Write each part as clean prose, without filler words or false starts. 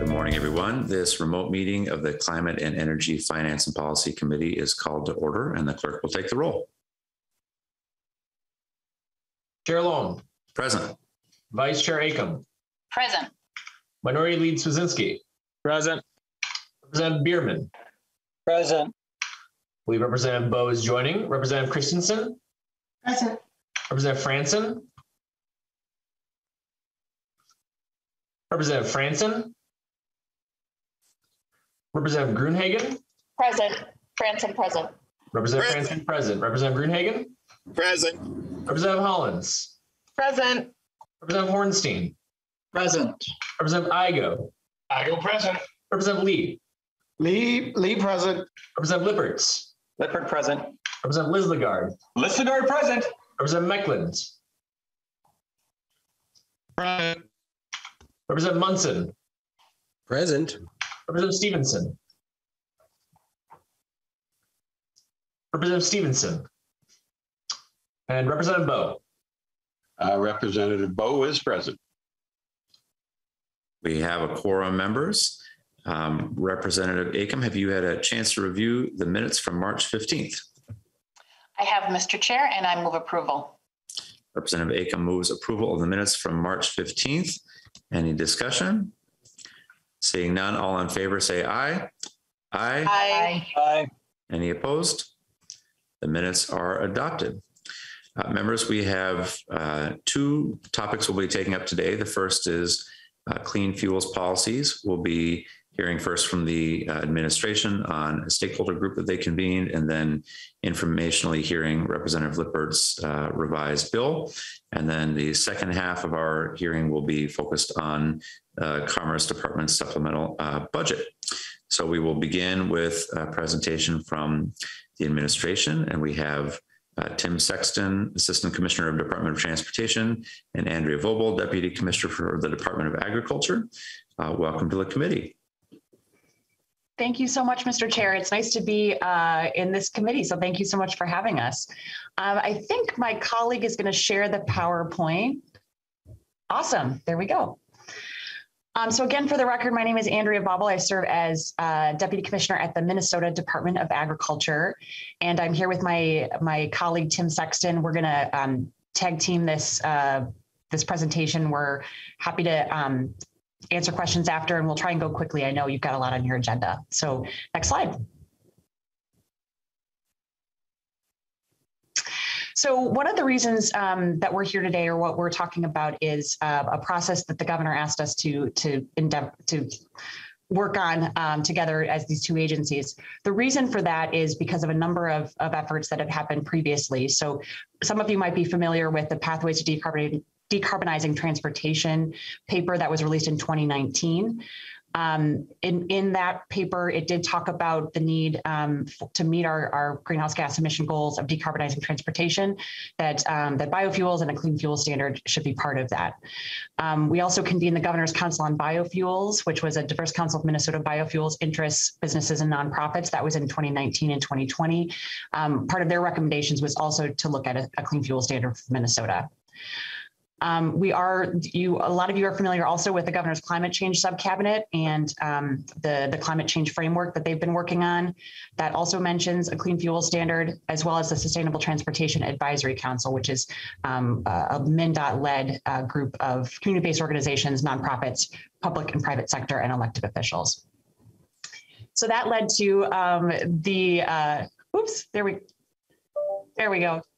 Good morning, everyone. This remote meeting of the Climate and Energy Finance and Policy Committee is called to order, and the clerk will take the roll. Chair Lohm. Present. Vice Chair Acom. Present. Minority Lead Swazinski. Present. Representative Bierman. Present. We Representative Bowe is joining. Representative Christensen. Present. Representative Franson. Representative Franson. Representative Gruenhagen. Present. Franson present. Representative Franson present. Representative Gruenhagen. Present. Representative Hollins. Present. Representative Hornstein. Present. Representative Igo. Igo present. Representative Lee. Lee present. Representative Lippertz. Lippert present. Representative Lislegard. Lislegard present. Representative Meckland. Present. Representative Munson. Present. Representative Stevenson. Representative Stevenson. And Representative Bowe. Representative Bowe is present. We have a quorum, members. Representative Acom, have you had a chance to review the minutes from March 15th? I have, Mr. Chair, and I move approval. Representative Acom moves approval of the minutes from March 15th. Any discussion? Seeing none, all in favor say aye. Aye. Aye. Aye. Any opposed? The minutes are adopted. Members, we have two topics we'll be taking up today. The first is clean fuels policies. We'll be hearing first from the administration on a stakeholder group that they convened, and then informationally hearing Representative Lippert's revised bill. And then the second half of our hearing will be focused on Commerce Department's supplemental budget. So we will begin with a presentation from the administration, and we have Tim Sexton, Assistant Commissioner of Department of Transportation, and Andrea Vauble, Deputy Commissioner for the Department of Agriculture. Welcome to the committee. Thank you so much, Mr. Chair. It's nice to be in this committee, so thank you so much for having us. I think my colleague is going to share the PowerPoint. Awesome. There we go. So again, for the record, my name is Andrea Vauble. I serve as Deputy Commissioner at the Minnesota Department of Agriculture, and I'm here with my colleague, Tim Sexton. We're going to tag team this, this presentation. We're happy to answer questions after, and we'll try and go quickly. I know you've got a lot on your agenda. So next slide. So one of the reasons that we're here today, or what we're talking about, is a process that the governor asked us to work on together as these two agencies. The reason for that is because of a number of efforts that have happened previously. So some of you might be familiar with the Pathways to Decarbonizing Transportation paper that was released in 2019. In that paper, it did talk about the need to meet our greenhouse gas emission goals of decarbonizing transportation, that that biofuels and a clean fuel standard should be part of that. We also convened the Governor's Council on Biofuels, which was a diverse council of Minnesota biofuels interests, businesses, and nonprofits. That was in 2019 and 2020. Part of their recommendations was also to look at a clean fuel standard for Minnesota. A lot of you are familiar also with the governor's climate change subcabinet and the climate change framework that they've been working on. That also mentions a clean fuel standard, as well as the Sustainable Transportation Advisory Council, which is a MnDOT-led group of community-based organizations, nonprofits, public and private sector, and elected officials. So that led to the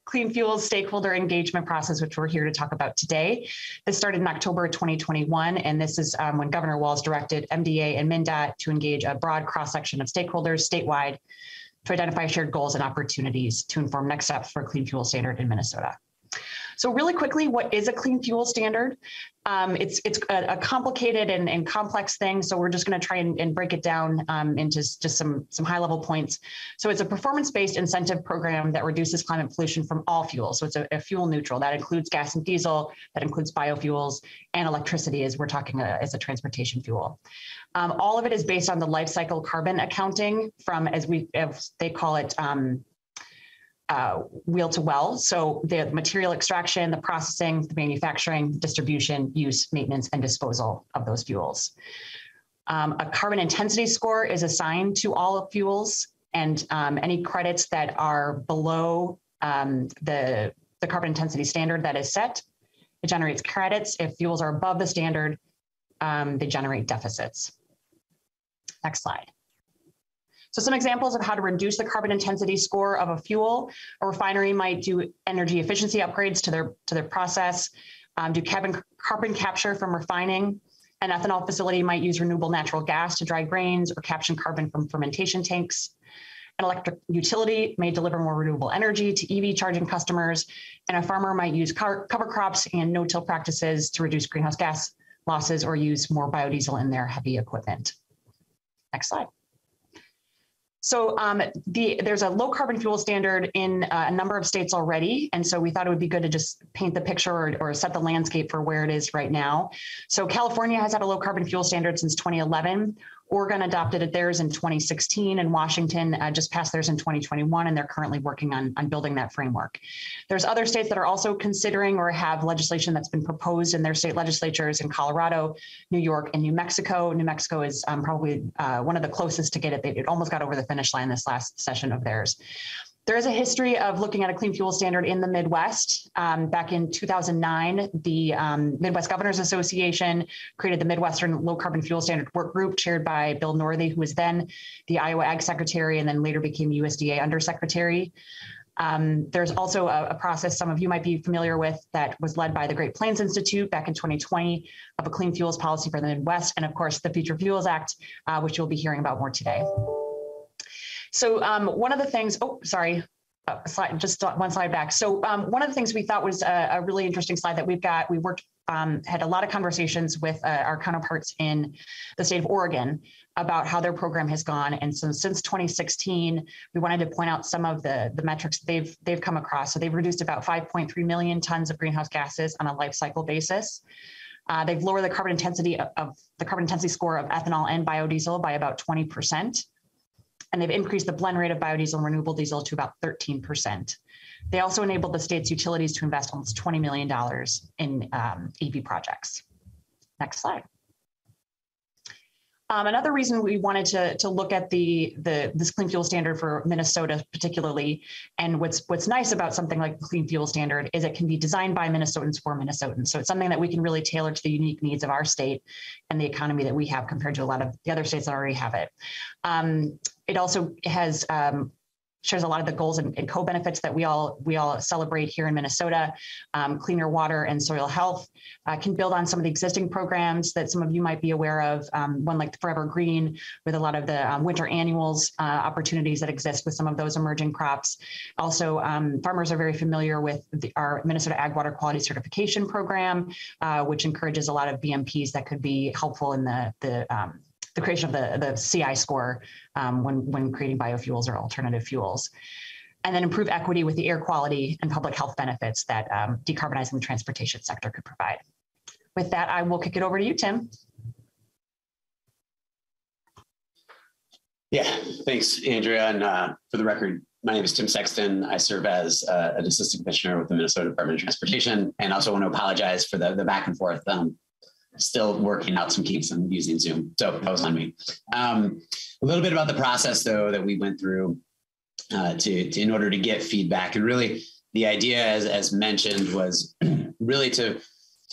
Clean Fuels Stakeholder Engagement Process, which we're here to talk about today. This started in October 2021, and this is when Governor Walz directed MDA and MnDOT to engage a broad cross-section of stakeholders statewide to identify shared goals and opportunities to inform next steps for a clean fuel standard in Minnesota. So really quickly, what is a clean fuel standard? It's a complicated and complex thing, so we're just going to try and break it down into just some high-level points. So it's a performance-based incentive program that reduces climate pollution from all fuels. So it's a fuel neutral. That includes gas and diesel, that includes biofuels, and electricity, as we're talking as a transportation fuel. All of it is based on the life cycle carbon accounting from, as they call it, wheel to well. So the material extraction, the processing, the manufacturing, distribution, use, maintenance, and disposal of those fuels. A carbon intensity score is assigned to all fuels, and any credits that are below the carbon intensity standard that is set, it generates credits. If fuels are above the standard, they generate deficits. Next slide. So some examples of how to reduce the carbon intensity score of a fuel. A refinery might do energy efficiency upgrades to their process, do carbon capture from refining. An ethanol facility might use renewable natural gas to dry grains or capture carbon from fermentation tanks. An electric utility may deliver more renewable energy to EV charging customers, and a farmer might use cover crops and no-till practices to reduce greenhouse gas losses or use more biodiesel in their heavy equipment. Next slide. So there's a low carbon fuel standard in a number of states already. And so we thought it would be good to just paint the picture or set the landscape for where it is right now. So California has had a low carbon fuel standard since 2011. Oregon adopted theirs in 2016, and Washington just passed theirs in 2021, and they're currently working on building that framework. There's other states that are also considering or have legislation that's been proposed in their state legislatures in Colorado, New York, and New Mexico. New Mexico is probably one of the closest to get it. It almost got over the finish line this last session of theirs. There is a history of looking at a clean fuel standard in the Midwest. Back in 2009, the Midwest Governors Association created the Midwestern Low Carbon Fuel Standard Work Group, chaired by Bill Northey, who was then the Iowa Ag Secretary and then later became USDA Undersecretary. There's also a process some of you might be familiar with that was led by the Great Plains Institute back in 2020 of a clean fuels policy for the Midwest, and of course the Future Fuels Act, which you'll be hearing about more today. So one of the things, oh, sorry, just one slide back. So one of the things we thought was a really interesting slide that we've got, we worked, had a lot of conversations with our counterparts in the state of Oregon about how their program has gone. And so since 2016, we wanted to point out some of the metrics they've come across. So they've reduced about 5.3 million tons of greenhouse gases on a life cycle basis. They've lowered the carbon intensity of the carbon intensity score of ethanol and biodiesel by about 20%. And they've increased the blend rate of biodiesel and renewable diesel to about 13%. They also enabled the state's utilities to invest almost $20 million in EV projects. Next slide. Another reason we wanted to look at this clean fuel standard for Minnesota particularly, and what's nice about something like the clean fuel standard is it can be designed by Minnesotans for Minnesotans. So it's something that we can really tailor to the unique needs of our state and the economy that we have compared to a lot of the other states that already have it. It also has shares a lot of the goals and co-benefits that we all celebrate here in Minnesota. Cleaner water and soil health can build on some of the existing programs that some of you might be aware of. One like the Forever Green, with a lot of the winter annuals opportunities that exist with some of those emerging crops. Also, farmers are very familiar with our Minnesota Ag Water Quality Certification Program, which encourages a lot of BMPs that could be helpful in the creation of the CI score when creating biofuels or alternative fuels. And then improve equity with the air quality and public health benefits that decarbonizing the transportation sector could provide. With that, I will kick it over to you, Tim. Yeah, thanks, Andrea. And for the record, my name is Tim Sexton. I serve as an assistant commissioner with the Minnesota Department of Transportation, and also want to apologize for the back and forth. Still working out some kinks and using Zoom, so that was on me. A little bit about the process, though, that we went through in order to get feedback, and really the idea, as mentioned, was really to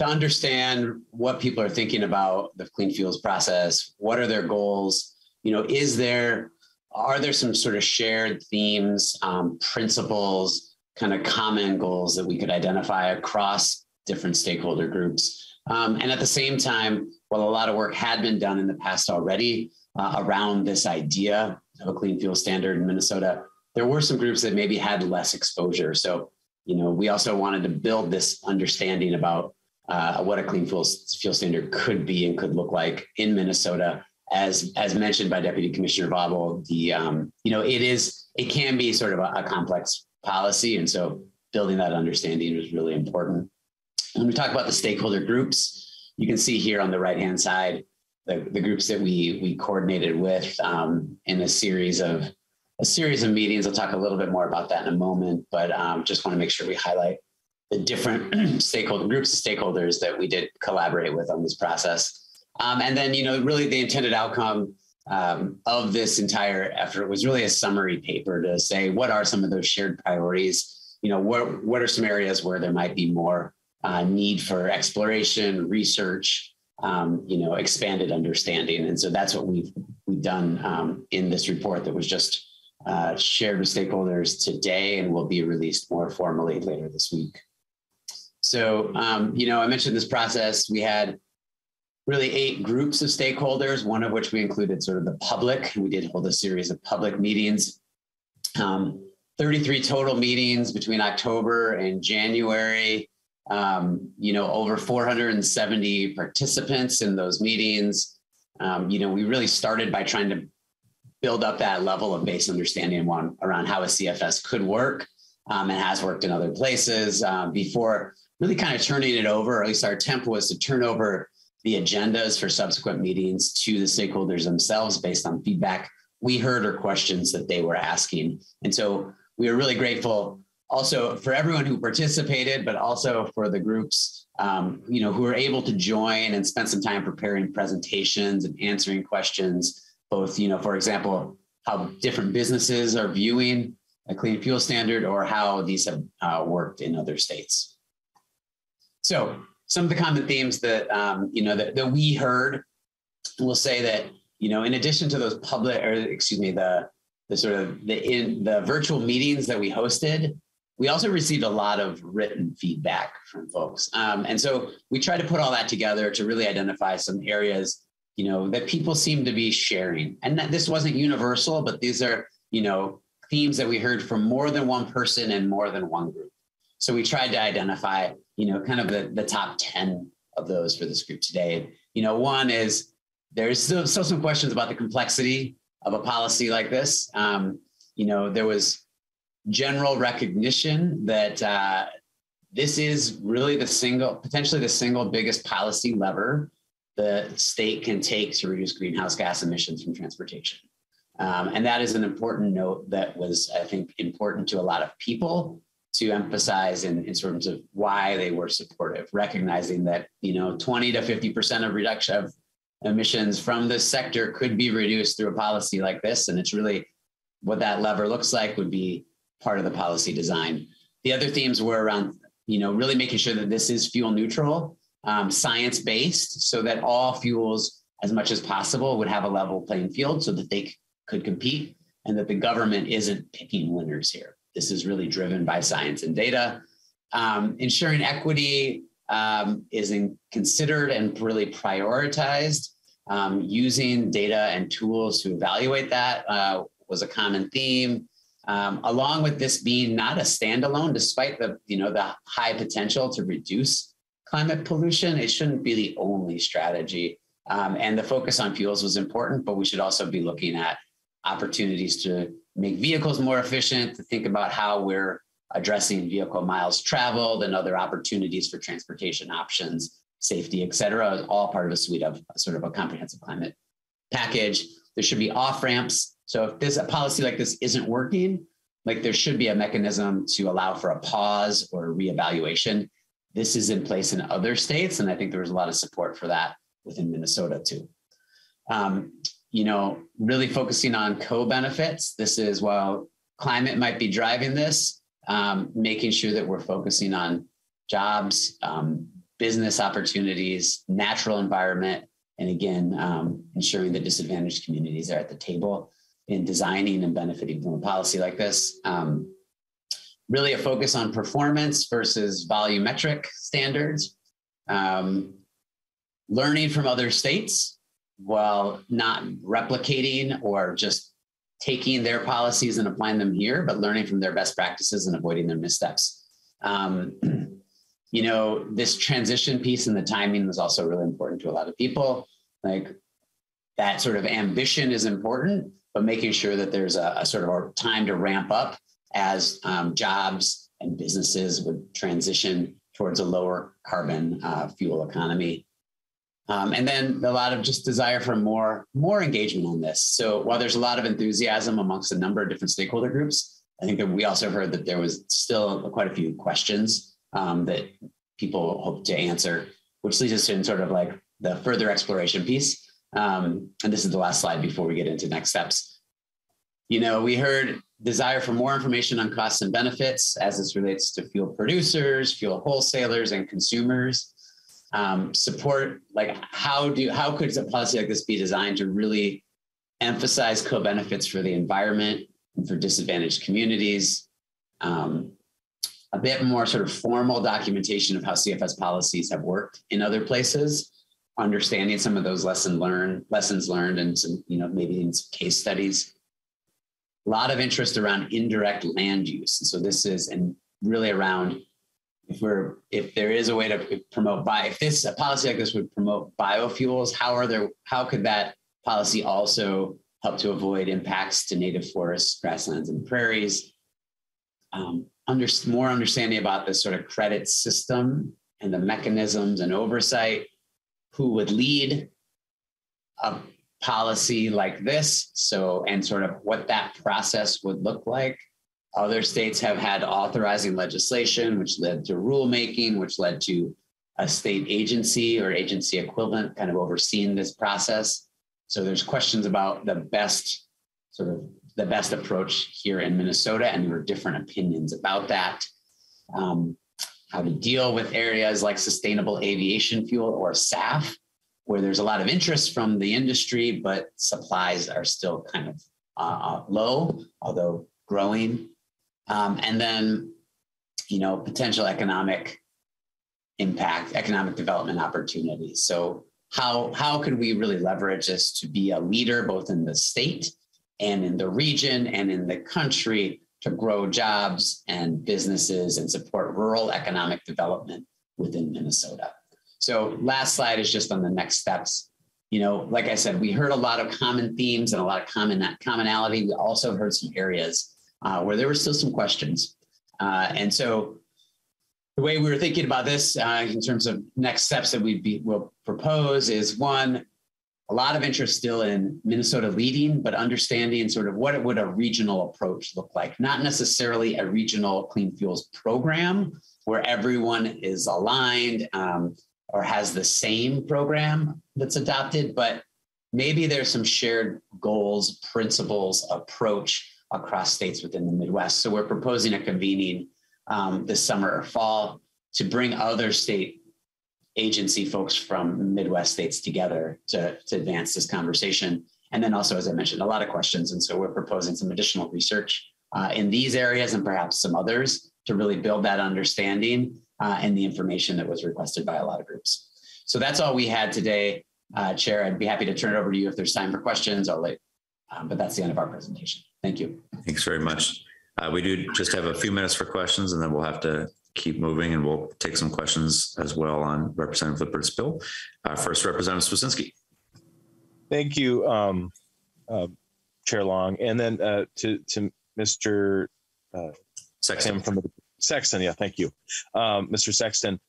understand what people are thinking about the clean fuels process. What are their goals? You know, are there some sort of shared themes, principles, kind of common goals that we could identify across different stakeholder groups? And at the same time, while a lot of work had been done in the past already around this idea of a clean fuel standard in Minnesota, there were some groups that maybe had less exposure. So, you know, we also wanted to build this understanding about what a clean fuel standard could be and could look like in Minnesota. As mentioned by Deputy Commissioner Vauble, you know, it can be sort of a complex policy, and so building that understanding was really important. When we talk about the stakeholder groups, you can see here on the right-hand side, the groups that we coordinated with in a series of meetings. I'll talk a little bit more about that in a moment, but just want to make sure we highlight the different stakeholder groups of stakeholders that we did collaborate with on this process. And then, you know, really the intended outcome of this entire effort was really a summary paper to say, what are some of those shared priorities? You know, what are some areas where there might be more need for exploration, research, you know, expanded understanding. And so that's what we've done in this report that was just shared with stakeholders today and will be released more formally later this week. So, you know, I mentioned this process. We had really 8 groups of stakeholders, one of which we included sort of the public. We did hold a series of public meetings, 33 total meetings between October and January. You know, over 470 participants in those meetings. You know, we really started by trying to build up that level of base understanding around how a CFS could work and has worked in other places before really kind of turning it over, or at least our attempt was to turn over the agendas for subsequent meetings to the stakeholders themselves based on feedback we heard or questions that they were asking. And so we are really grateful also for everyone who participated, but also for the groups you know, who were able to join and spend some time preparing presentations and answering questions. Both, you know, for example, how different businesses are viewing a clean fuel standard or how these have worked in other states. So some of the common themes that, you know, that we heard will say that, you know, in addition to those public, or excuse me, the virtual meetings that we hosted, we also received a lot of written feedback from folks. And so we tried to put all that together to really identify some areas, you know, that people seem to be sharing. And that this wasn't universal, but these are, you know, themes that we heard from more than one person and more than one group. So we tried to identify, you know, kind of the top 10 of those for this group today. You know, one is there's still some questions about the complexity of a policy like this. You know, there was general recognition that this is really potentially the single biggest policy lever the state can take to reduce greenhouse gas emissions from transportation. And that is an important note that was, I think, important to a lot of people to emphasize in terms of why they were supportive, recognizing that, you know, 20 to 50% of reduction of emissions from this sector could be reduced through a policy like this. And it's really what that lever looks like would be part of the policy design. The other themes were around, you know, really making sure that this is fuel neutral, science-based, so that all fuels as much as possible would have a level playing field so that they could compete and that the government isn't picking winners here. This is really driven by science and data. Ensuring equity is considered and really prioritized. Using data and tools to evaluate that was a common theme, along with this being not a standalone, despite the, you know, the high potential to reduce climate pollution, it shouldn't be the only strategy. And the focus on fuels was important, but we should also be looking at opportunities to make vehicles more efficient, to think about how we're addressing vehicle miles traveled and other opportunities for transportation options, safety, et cetera, all part of a suite of sort of a comprehensive climate package. There should be off-ramps. So if a policy like this isn't working, like there should be a mechanism to allow for a pause or a reevaluation. This is in place in other states, and I think there was a lot of support for that within Minnesota too. You know, really focusing on co-benefits. This is, while climate might be driving this, making sure that we're focusing on jobs, business opportunities, natural environment, and again, ensuring that disadvantaged communities are at the table in designing and benefiting from a policy like this. Really a focus on performance versus volumetric standards, learning from other states while not replicating or just taking their policies and applying them here, but learning from their best practices and avoiding their missteps. You know, this transition piece and the timing was also really important to a lot of people. Like that sort of ambition is important, but making sure that there's a sort of a time to ramp up as jobs and businesses would transition towards a lower carbon fuel economy. And then a lot of just desire for more engagement on this. So while there's a lot of enthusiasm amongst a number of different stakeholder groups, I think that we also heard that there was still quite a few questions that people hope to answer, which leads us to sort of like, the further exploration piece. And this is the last slide before we get into next steps. You know, we heard desire for more information on costs and benefits as this relates to fuel producers, fuel wholesalers, and consumers. Support, like how could a policy like this be designed to really emphasize co-benefits for the environment and for disadvantaged communities? A bit more sort of formal documentation of how CFS policies have worked in other places, understanding some of those lessons learned, and some, you know, maybe in some case studies. A lot of interest around indirect land use, and so this is and really around. If a policy like this would promote biofuels, how could that policy also help to avoid impacts to native forests, grasslands, and prairies? More understanding about the sort of credit system and the mechanisms and oversight, who would lead a policy like this, so, and sort of what that process would look like. Other states have had authorizing legislation, which led to rulemaking, which led to a state agency or agency equivalent kind of overseeing this process. So there's questions about the best approach here in Minnesota, and there were different opinions about that. How to deal with areas like sustainable aviation fuel, or SAF, where there's a lot of interest from the industry, but supplies are still kind of low, although growing. And then, you know, potential economic impact, economic development opportunities. So how could we really leverage this to be a leader, both in the state and in the region and in the country, to grow jobs and businesses and support rural economic development within Minnesota? So last slide is just on the next steps. You know, like I said, we heard a lot of common themes and a lot of commonality. We also heard some areas where there were still some questions. And so the way we were thinking about this in terms of next steps that we'll propose is, one, a lot of interest still in Minnesota leading, but understanding sort of what would a regional approach look like, not necessarily a regional clean fuels program where everyone is aligned or has the same program that's adopted, but maybe there's some shared goals, principles, approach across states within the Midwest. So we're proposing a convening this summer or fall to bring other state agency folks from Midwest states together to advance this conversation. And then also, as I mentioned, a lot of questions. And so we're proposing some additional research in these areas and perhaps some others to really build that understanding and the information that was requested by a lot of groups. So that's all we had today, Chair. I'd be happy to turn it over to you if there's time for questions. I'll wait, but that's the end of our presentation. Thank you. Thanks very much. We do just have a few minutes for questions, and then we'll have to keep moving, and we'll take some questions as well on Representative Lippert's bill. First, Representative Swaczynski. Thank you, Chair Long, and then to Mr. Sexton from the Sexton, yeah, thank you. Mr. Sexton,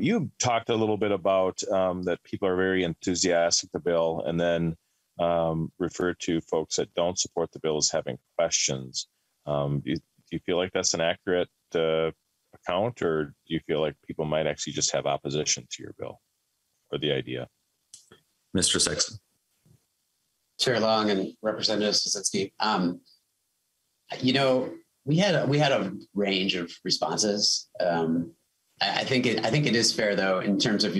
you talked a little bit about that people are very enthusiastic the bill, and then referred to folks that don't support the bill as having questions. Do you feel like that's an accurate account, or do you feel like people might actually just have opposition to your bill or the idea? Mr. Sexton. Chair Long and Representative Swaczynski, you know, we had a range of responses. I think it is fair, though, in terms of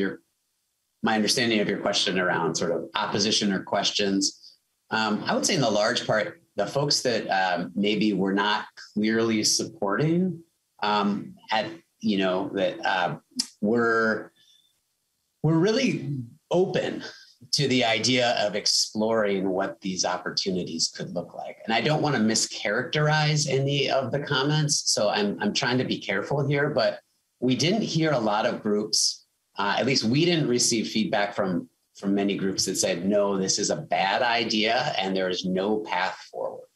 my understanding of your question around sort of opposition or questions. I would say in the large part, the folks that maybe were not clearly supporting, were really open to the idea of exploring what these opportunities could look like. And I don't want to mischaracterize any of the comments, so I'm trying to be careful here, but we didn't hear a lot of groups, at least we didn't receive feedback from many groups that said, no, this is a bad idea and there is no path forward.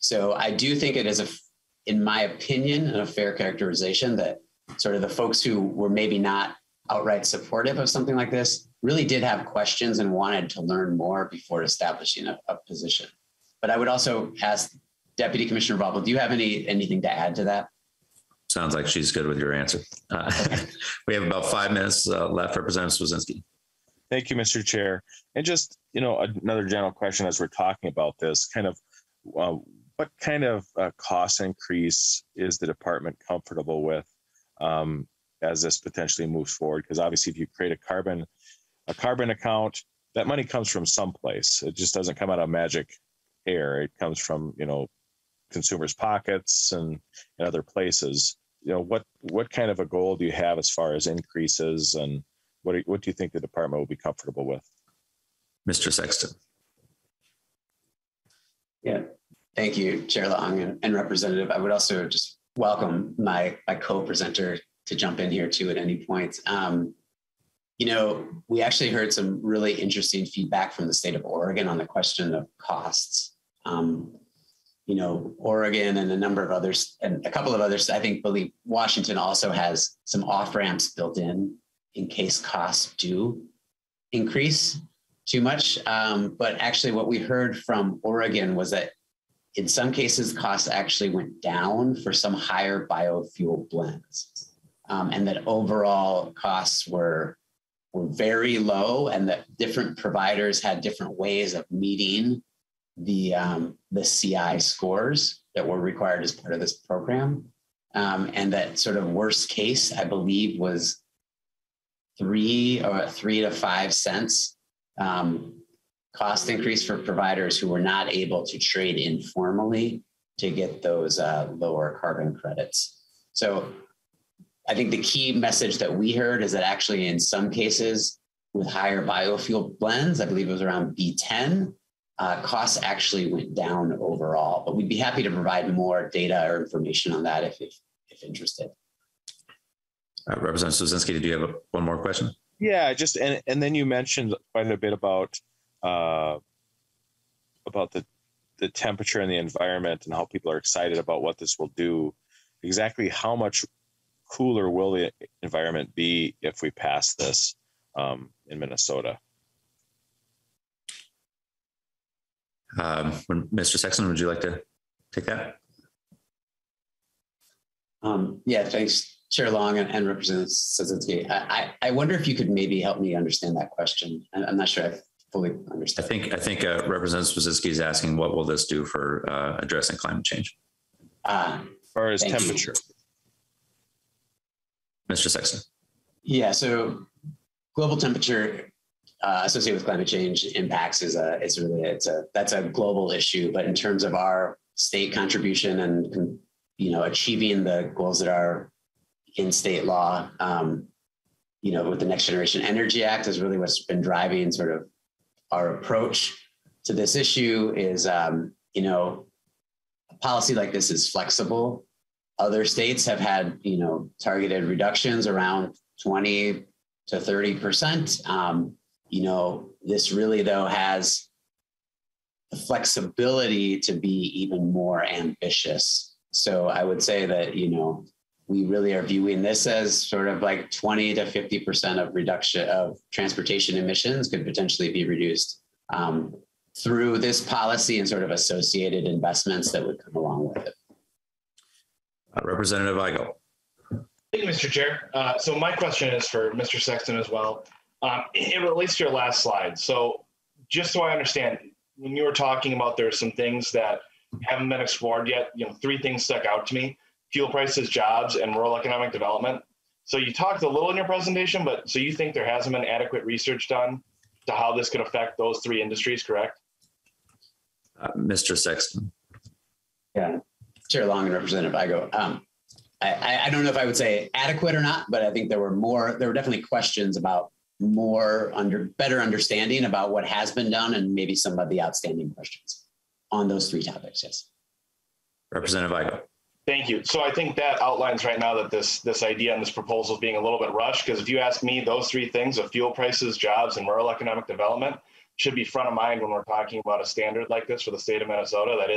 So I do think it is, in my opinion, a fair characterization that sort of the folks who were maybe not outright supportive of something like this really did have questions and wanted to learn more before establishing a position. But I would also ask Deputy Commissioner Vauble, do you have anything to add to that? Sounds like she's good with your answer. We have about 5 minutes left. Representative Swaczynski. Thank you, Mr. Chair. And just, you know, another general question as we're talking about this, kind of what kind of cost increase is the department comfortable with as this potentially moves forward? Because obviously, if you create a carbon account, that money comes from someplace. It just doesn't come out of magic air. It comes from, you know, consumers' pockets and other places. You know, what kind of a goal do you have as far as increases, and what do you think the department will be comfortable with? Mr. Sexton. Yeah, thank you, Chair Long and Representative. I would also just welcome my co-presenter to jump in here too at any point. You know, we actually heard some really interesting feedback from the state of Oregon on the question of costs. You know, Oregon and a number of others, and a couple of others, I think, believe Washington also has some off-ramps built in case costs do increase too much. But actually what we heard from Oregon was that in some cases, costs actually went down for some higher biofuel blends, and that overall costs were very low, and that different providers had different ways of meeting the CI scores that were required as part of this program. And that sort of worst case, I believe, was 3 to 5 cents cost increase for providers who were not able to trade informally to get those lower carbon credits. So I think the key message that we heard is that actually in some cases with higher biofuel blends, I believe it was around B10, costs actually went down overall, but we'd be happy to provide more data or information on that if interested. Representative Suzinski, do you have one more question? Yeah, just and then you mentioned quite a bit about the temperature and the environment and how people are excited about what this will do. Exactly how much cooler will the environment be if we pass this in Minnesota? Mr. Sexton, would you like to take that? Yeah, thanks, Chair Long and Representative Suzinski. I wonder if you could maybe help me understand that question. I'm not sure I fully understand. I think Representative Suzinski is asking, what will this do for addressing climate change? As far as temperature. Mr. Sexton. Yeah, so global temperature associated with climate change impacts that's a global issue, but in terms of our state contribution and, you know, achieving the goals that are in state law, you know, with the Next Generation Energy Act is really what's been driving sort of our approach to this issue is, you know, a policy like this is flexible. Other states have had, you know, targeted reductions around 20 to 30%. You know, this really, though, has the flexibility to be even more ambitious. So I would say that, you know, we really are viewing this as sort of like 20 to 50% of reduction of transportation emissions could potentially be reduced through this policy and sort of associated investments that would come along with it. Representative Vauble. Thank you, Mr. Chair. So my question is for Mr. Sexton as well. It relates to your last slide. So just so I understand, when you were talking about there's some things that haven't been explored yet, you know, three things stuck out to me: fuel prices, jobs, and rural economic development. So you talked a little in your presentation, but so you think there hasn't been adequate research done to how this could affect those three industries, correct? Mr. Sexton. Yeah, Chair Long and Representative Igo. I don't know if I would say adequate or not, but I think there were definitely questions about better understanding about what has been done and maybe some of the outstanding questions on those three topics. Yes. Representative Igo. Thank you. So I think that outlines right now that this idea and this proposal is being a little bit rushed, because if you ask me, those three things of fuel prices, jobs, and rural economic development should be front of mind when we're talking about a standard like this for the state of Minnesota that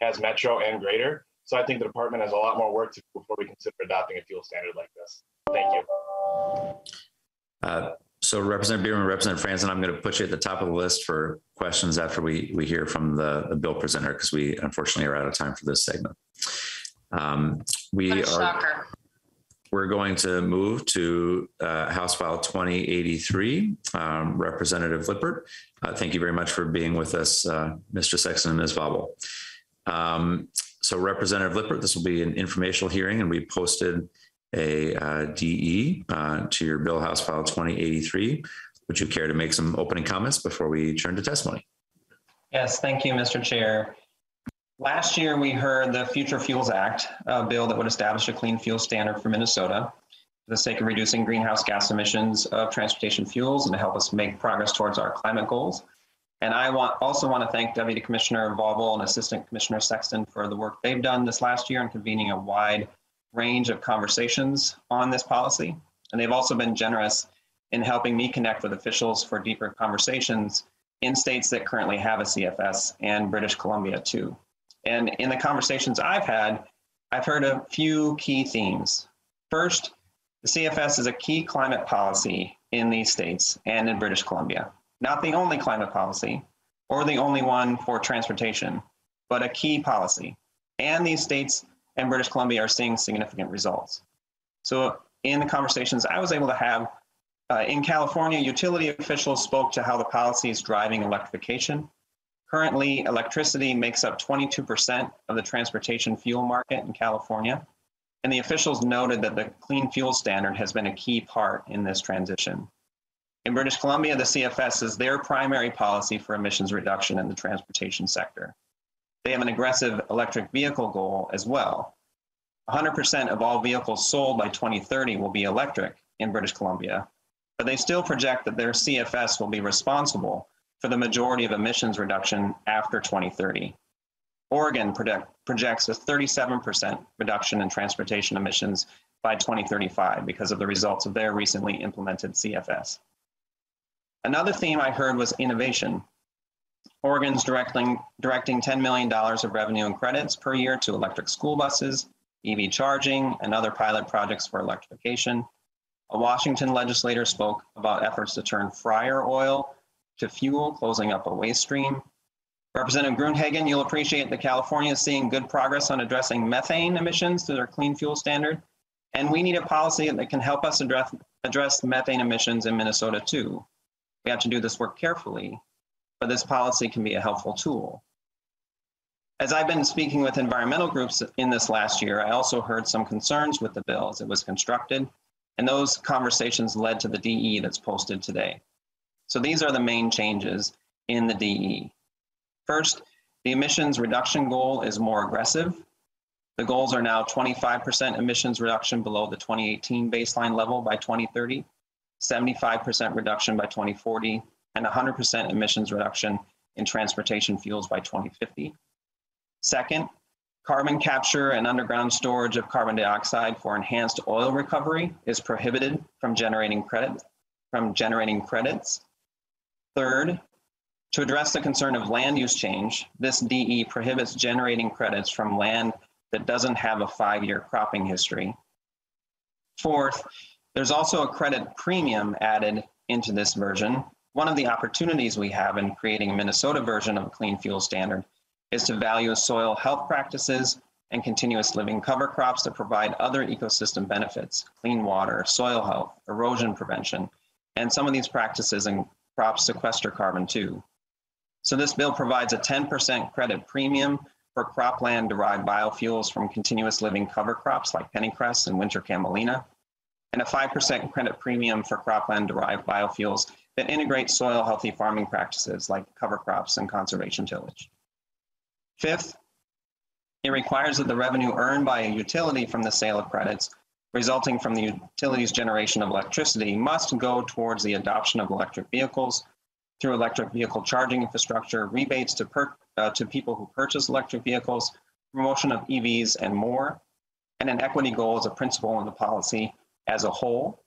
has metro and greater. So I think the department has a lot more work to do before we consider adopting a fuel standard like this. Thank you. So Representative Bierman, Representative Franzen, I'm going to put you at the top of the list for questions after we hear from the bill presenter, because we unfortunately are out of time for this segment. We are. Shocker. We're going to move to House File 2083, Representative Lippert. Thank you very much for being with us, Mr. Sexton and Ms. Vauble. So Representative Lippert, this will be an informational hearing, and we posted a DE to your bill, House File 2083. Would you care to make some opening comments before we turn to testimony? Yes, thank you, Mr. Chair. Last year, we heard the Future Fuels Act, a bill that would establish a clean fuel standard for Minnesota for the sake of reducing greenhouse gas emissions of transportation fuels and to help us make progress towards our climate goals. And I also want to thank Deputy Commissioner Vauble and Assistant Commissioner Sexton for the work they've done this last year in convening a wide range of conversations on this policy. And they've also been generous in helping me connect with officials for deeper conversations in states that currently have a CFS and British Columbia too. And in the conversations I've had, I've heard a few key themes. First, the CFS is a key climate policy in these states and in British Columbia. Not the only climate policy or the only one for transportation, but a key policy. And these states and British Columbia are seeing significant results. So in the conversations I was able to have in California, utility officials spoke to how the policy is driving electrification. Currently, electricity makes up 22% of the transportation fuel market in California, and the officials noted that the clean fuel standard has been a key part in this transition. In British Columbia, the CFS is their primary policy for emissions reduction in the transportation sector. They have an aggressive electric vehicle goal as well. 100% of all vehicles sold by 2030 will be electric in British Columbia, but they still project that their CFS will be responsible for the majority of emissions reduction after 2030. Oregon projects a 37% reduction in transportation emissions by 2035 because of the results of their recently implemented CFS. Another theme I heard was innovation. Oregon's directing $10 million of revenue and credits per year to electric school buses, EV charging, and other pilot projects for electrification. A Washington legislator spoke about efforts to turn fryer oil to fuel, closing up a waste stream. Representative Gruenhagen, you'll appreciate that California is seeing good progress on addressing methane emissions through their clean fuel standard. And we need a policy that can help us address methane emissions in Minnesota too. We have to do this work carefully, but this policy can be a helpful tool. As I've been speaking with environmental groups in this last year, I also heard some concerns with the bill as it was constructed, and those conversations led to the DE that's posted today. So these are the main changes in the DE. First, the emissions reduction goal is more aggressive. The goals are now 25% emissions reduction below the 2018 baseline level by 2030, 75% reduction by 2040, and 100% emissions reduction in transportation fuels by 2050. Second, carbon capture and underground storage of carbon dioxide for enhanced oil recovery is prohibited from generating credits. Third, to address the concern of land use change, this DE prohibits generating credits from land that doesn't have a 5-year cropping history. Fourth, there's also a credit premium added into this version. One of the opportunities we have in creating a Minnesota version of a clean fuel standard is to value soil health practices and continuous living cover crops that provide other ecosystem benefits, clean water, soil health, erosion prevention, and some of these practices and crops sequester carbon too. So this bill provides a 10% credit premium for cropland-derived biofuels from continuous living cover crops like pennycress and winter camelina, and a 5% credit premium for cropland-derived biofuels that integrate soil-healthy farming practices like cover crops and conservation tillage. Fifth, it requires that the revenue earned by a utility from the sale of credits resulting from the utility's generation of electricity must go towards the adoption of electric vehicles through electric vehicle charging infrastructure, rebates to people who purchase electric vehicles, promotion of EVs, and more. And an equity goal is a principle in the policy as a whole.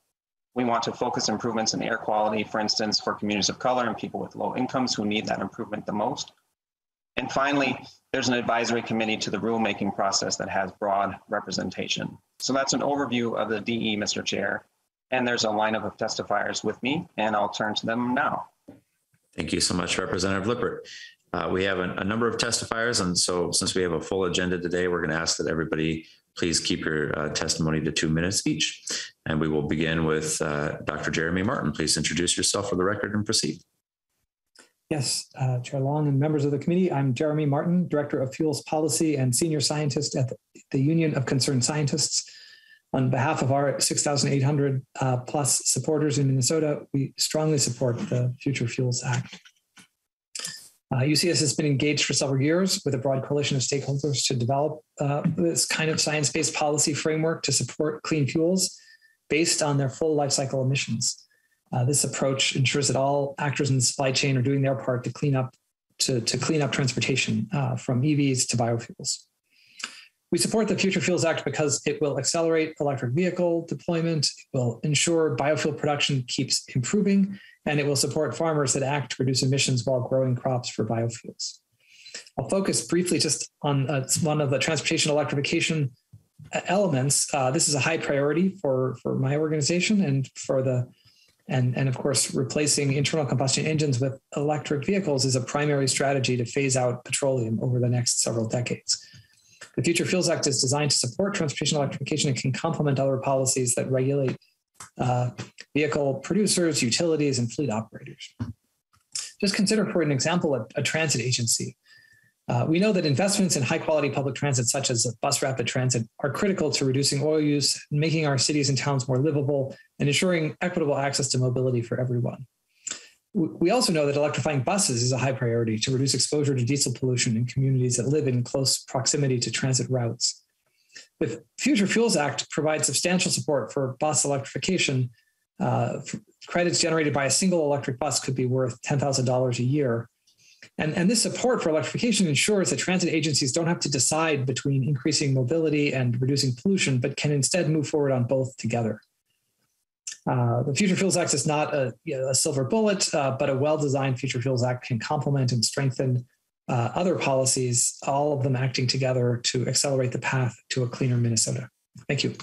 We want to focus improvements in air quality, for instance, for communities of color and people with low incomes who need that improvement the most. And finally, there's an advisory committee to the rulemaking process that has broad representation. So that's an overview of the DE, Mr. Chair, and there's a lineup of testifiers with me, and I'll turn to them now. Thank you so much, Representative Lippert. We have a number of testifiers, and so since we have a full agenda today, we're going to ask that everybody Please keep your testimony to 2 minutes each. And we will begin with Dr. Jeremy Martin. Please introduce yourself for the record and proceed. Yes, Chair Long and members of the committee, I'm Jeremy Martin, Director of Fuels Policy and Senior Scientist at the Union of Concerned Scientists. On behalf of our 6,800 plus supporters in Minnesota, we strongly support the Future Fuels Act. UCS has been engaged for several years with a broad coalition of stakeholders to develop this kind of science-based policy framework to support clean fuels based on their full life cycle emissions. This approach ensures that all actors in the supply chain are doing their part to clean up transportation from EVs to biofuels. We support the Future Fuels Act because it will accelerate electric vehicle deployment, it will ensure biofuel production keeps improving, and it will support farmers that act to reduce emissions while growing crops for biofuels. I'll focus briefly just on one of the transportation electrification elements. This is a high priority for my organization and for the and of course, replacing internal combustion engines with electric vehicles is a primary strategy to phase out petroleum over the next several decades. The Future Fuels Act is designed to support transportation electrification and can complement other policies that regulate vehicle producers, utilities, and fleet operators. Just consider, for an example, a transit agency. We know that investments in high-quality public transit, such as bus rapid transit, are critical to reducing oil use, making our cities and towns more livable, and ensuring equitable access to mobility for everyone. We also know that electrifying buses is a high priority to reduce exposure to diesel pollution in communities that live in close proximity to transit routes. The Future Fuels Act provides substantial support for bus electrification. Credits generated by a single electric bus could be worth $10,000 a year. And this support for electrification ensures that transit agencies don't have to decide between increasing mobility and reducing pollution, but can instead move forward on both together. The Future Fuels Act is not a silver bullet, but a well-designed Future Fuels Act can complement and strengthen other policies, all of them acting together to accelerate the path to a cleaner Minnesota. Thank you.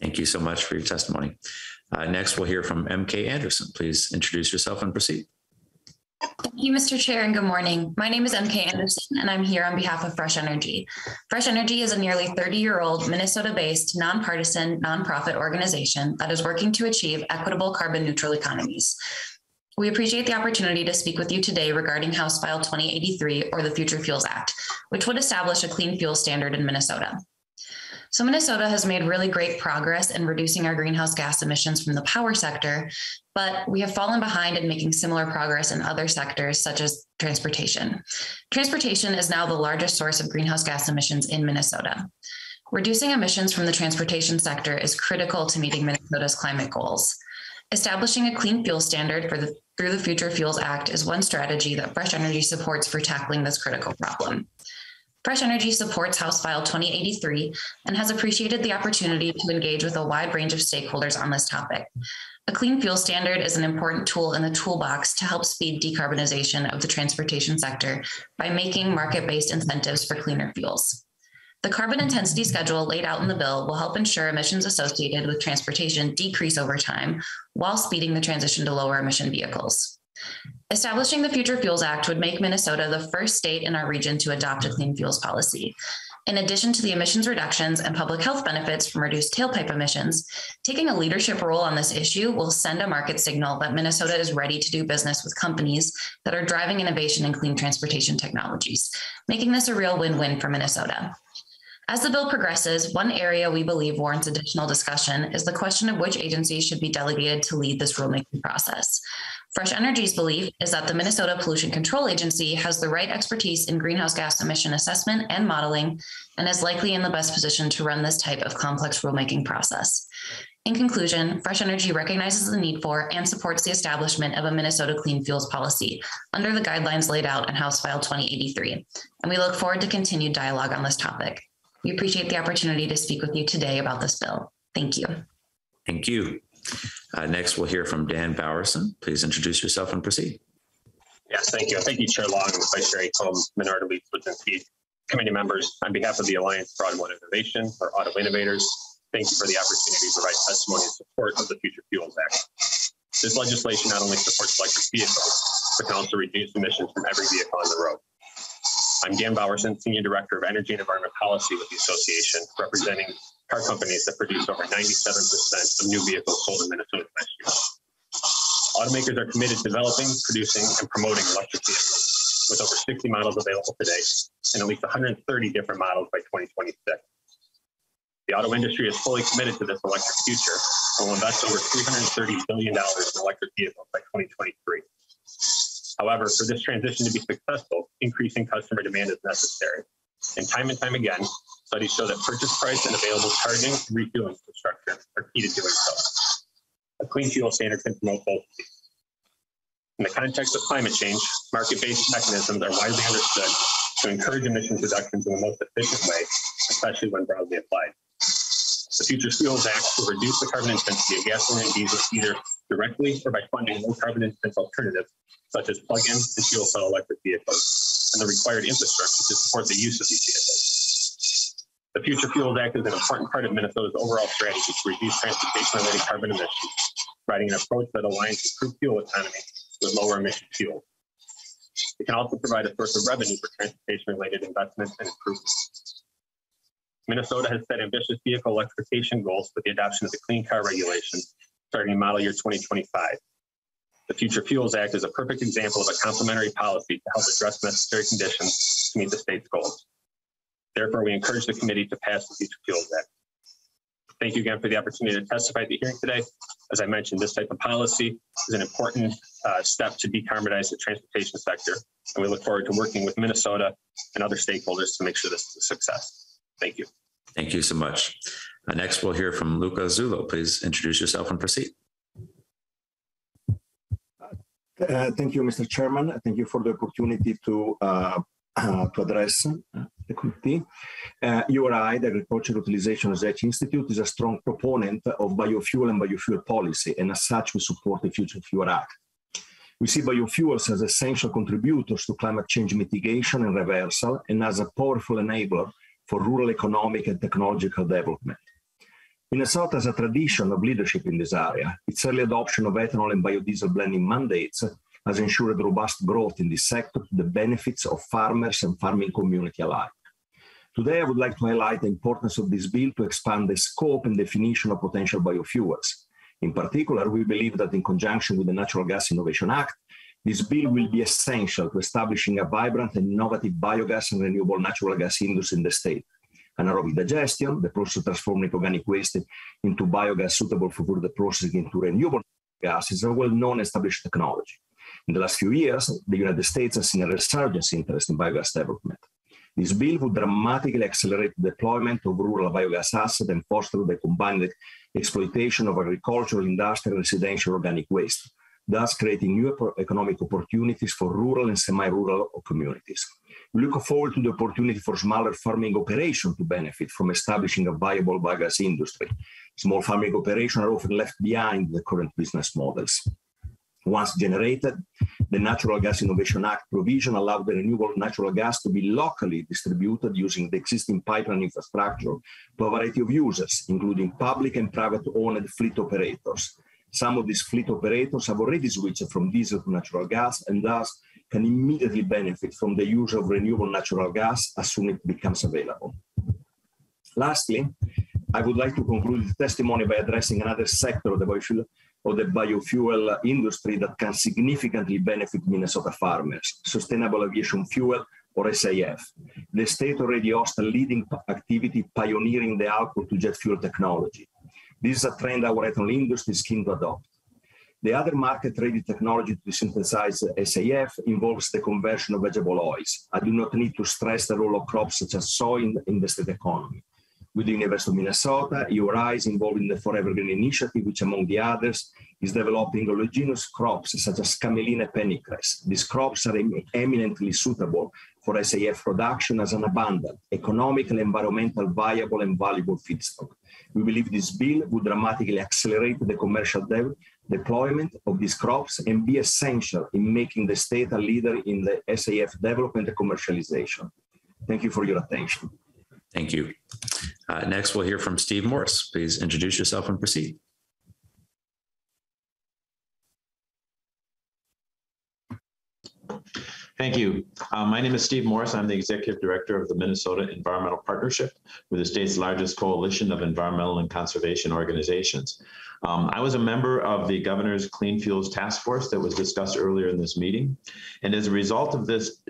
Thank you so much for your testimony. Next, we'll hear from MK Anderson. Please introduce yourself and proceed. Thank you, Mr. Chair, and good morning. My name is MK Anderson, and I'm here on behalf of Fresh Energy. Fresh Energy is a nearly 30-year-old Minnesota-based nonpartisan nonprofit organization that is working to achieve equitable carbon neutral economies. We appreciate the opportunity to speak with you today regarding House File 2083, or the Future Fuels Act, which would establish a clean fuel standard in Minnesota. So Minnesota has made really great progress in reducing our greenhouse gas emissions from the power sector, but we have fallen behind in making similar progress in other sectors, such as transportation. Transportation is now the largest source of greenhouse gas emissions in Minnesota. Reducing emissions from the transportation sector is critical to meeting Minnesota's climate goals. Establishing a clean fuel standard through the Future Fuels Act is one strategy that Fresh Energy supports for tackling this critical problem. Fresh Energy supports House File 2083 and has appreciated the opportunity to engage with a wide range of stakeholders on this topic. A clean fuel standard is an important tool in the toolbox to help speed decarbonization of the transportation sector by making market-based incentives for cleaner fuels. The carbon intensity schedule laid out in the bill will help ensure emissions associated with transportation decrease over time while speeding the transition to lower emission vehicles. Establishing the Future Fuels Act would make Minnesota the first state in our region to adopt a clean fuels policy. In addition to the emissions reductions and public health benefits from reduced tailpipe emissions, taking a leadership role on this issue will send a market signal that Minnesota is ready to do business with companies that are driving innovation in clean transportation technologies, making this a real win-win for Minnesota. As the bill progresses, one area we believe warrants additional discussion is the question of which agencies should be delegated to lead this rulemaking process. Fresh Energy's belief is that the Minnesota Pollution Control Agency has the right expertise in greenhouse gas emission assessment and modeling, and is likely in the best position to run this type of complex rulemaking process. In conclusion, Fresh Energy recognizes the need for and supports the establishment of a Minnesota clean fuels policy under the guidelines laid out in House File 2083, and we look forward to continued dialogue on this topic. We appreciate the opportunity to speak with you today about this bill. Thank you. Thank you. Next, we'll hear from Dan Bowerson. Please introduce yourself and proceed. Yes, thank you. Thank you, Chair Long, Vice Chair Atom, minority lead committee members. On behalf of the Alliance for Automotive Innovation, or Auto Innovators, thank you for the opportunity to provide testimony in support of the Future Fuels Act. This legislation not only supports electric vehicles, but can also reduce emissions from every vehicle on the road. I'm Dan Bowerson, Senior Director of Energy and Environment Policy with the association, representing car companies that produce over 97% of new vehicles sold in Minnesota last year. Automakers are committed to developing, producing, and promoting electric vehicles, with over 60 models available today and at least 130 different models by 2026. The auto industry is fully committed to this electric future and will invest over $330 billion in electric vehicles by 2023. However, for this transition to be successful, increasing customer demand is necessary. And time again, studies show that purchase price and available charging and refueling infrastructure are key to doing so. A clean fuel standard can promote both of these. In the context of climate change, market-based mechanisms are widely understood to encourage emissions reductions in the most efficient way, especially when broadly applied. The Future Fuels Act will reduce the carbon intensity of gasoline and diesel either directly or by funding low carbon intensive alternatives, such as plug-in and fuel cell electric vehicles, and the required infrastructure to support the use of these vehicles. The Future Fuels Act is an important part of Minnesota's overall strategy to reduce transportation-related carbon emissions, providing an approach that aligns the crude fuel economy with lower emission fuels. It can also provide a source of revenue for transportation-related investments and improvements. Minnesota has set ambitious vehicle electrification goals with the adoption of the Clean Car Regulation, starting in model year 2025. The Future Fuels Act is a perfect example of a complementary policy to help address necessary conditions to meet the state's goals. Therefore, we encourage the committee to pass the Future Fuels Act. Thank you again for the opportunity to testify at the hearing today. As I mentioned, this type of policy is an important step to decarbonize the transportation sector, and we look forward to working with Minnesota and other stakeholders to make sure this is a success. Thank you. Thank you so much. Next, we'll hear from Luca Zullo. Please introduce yourself and proceed. Thank you, Mr. Chairman. Thank you for the opportunity to address the committee. URI, the Agriculture Utilization Research Institute, is a strong proponent of biofuel and biofuel policy, and as such, we support the Future Fuel Act. We see biofuels as essential contributors to climate change mitigation and reversal, and as a powerful enabler for rural economic and technological development. Minnesota has a tradition of leadership in this area. Its early adoption of ethanol and biodiesel blending mandates has ensured robust growth in this sector to the benefits of farmers and farming community alike. Today, I would like to highlight the importance of this bill to expand the scope and definition of potential biofuels. In particular, we believe that in conjunction with the Natural Gas Innovation Act, this bill will be essential to establishing a vibrant and innovative biogas and renewable natural gas industry in the state. Anaerobic digestion, the process of transforming organic waste into biogas suitable for further processing into renewable gas, is a well-known established technology. In the last few years, the United States has seen a resurgence in interest in biogas development. This bill would dramatically accelerate the deployment of rural biogas assets and foster the combined exploitation of agricultural, industrial, and residential organic waste, thus creating new economic opportunities for rural and semi-rural communities. We look forward to the opportunity for smaller farming operations to benefit from establishing a viable biogas industry. Small farming operations are often left behind the current business models. Once generated, the Natural Gas Innovation Act provision allowed the renewable natural gas to be locally distributed using the existing pipeline infrastructure to a variety of users, including public and private-owned fleet operators. Some of these fleet operators have already switched from diesel to natural gas and thus can immediately benefit from the use of renewable natural gas as soon as it becomes available. Lastly, I would like to conclude the testimony by addressing another sector of the biofuel industry that can significantly benefit Minnesota farmers, sustainable aviation fuel, or SAF. The state already hosts a leading activity pioneering the alcohol-to-jet fuel technology. This is a trend our ethanol industry is keen to adopt. The other market-ready technology to synthesize SAF involves the conversion of vegetable oils. I do not need to stress the role of crops such as soy in the state economy. With the University of Minnesota, URI is involved in the Forever Green Initiative, which among the others is developing oleaginous crops such as camelina and pennycress. These crops are eminently suitable for SAF production as an abundant, economically, environmental, viable and valuable feedstock. We believe this bill would dramatically accelerate the commercial deployment of these crops and be essential in making the state a leader in the SAF development and commercialization. Thank you for your attention. Thank you. Next, we'll hear from Steve Morris. Please introduce yourself and proceed. Thank you. My name is Steve Morris. I'm the Executive Director of the Minnesota Environmental Partnership. We're the state's largest coalition of environmental and conservation organizations. I was a member of the Governor's Clean Fuels Task Force that was discussed earlier in this meeting. And as a result of these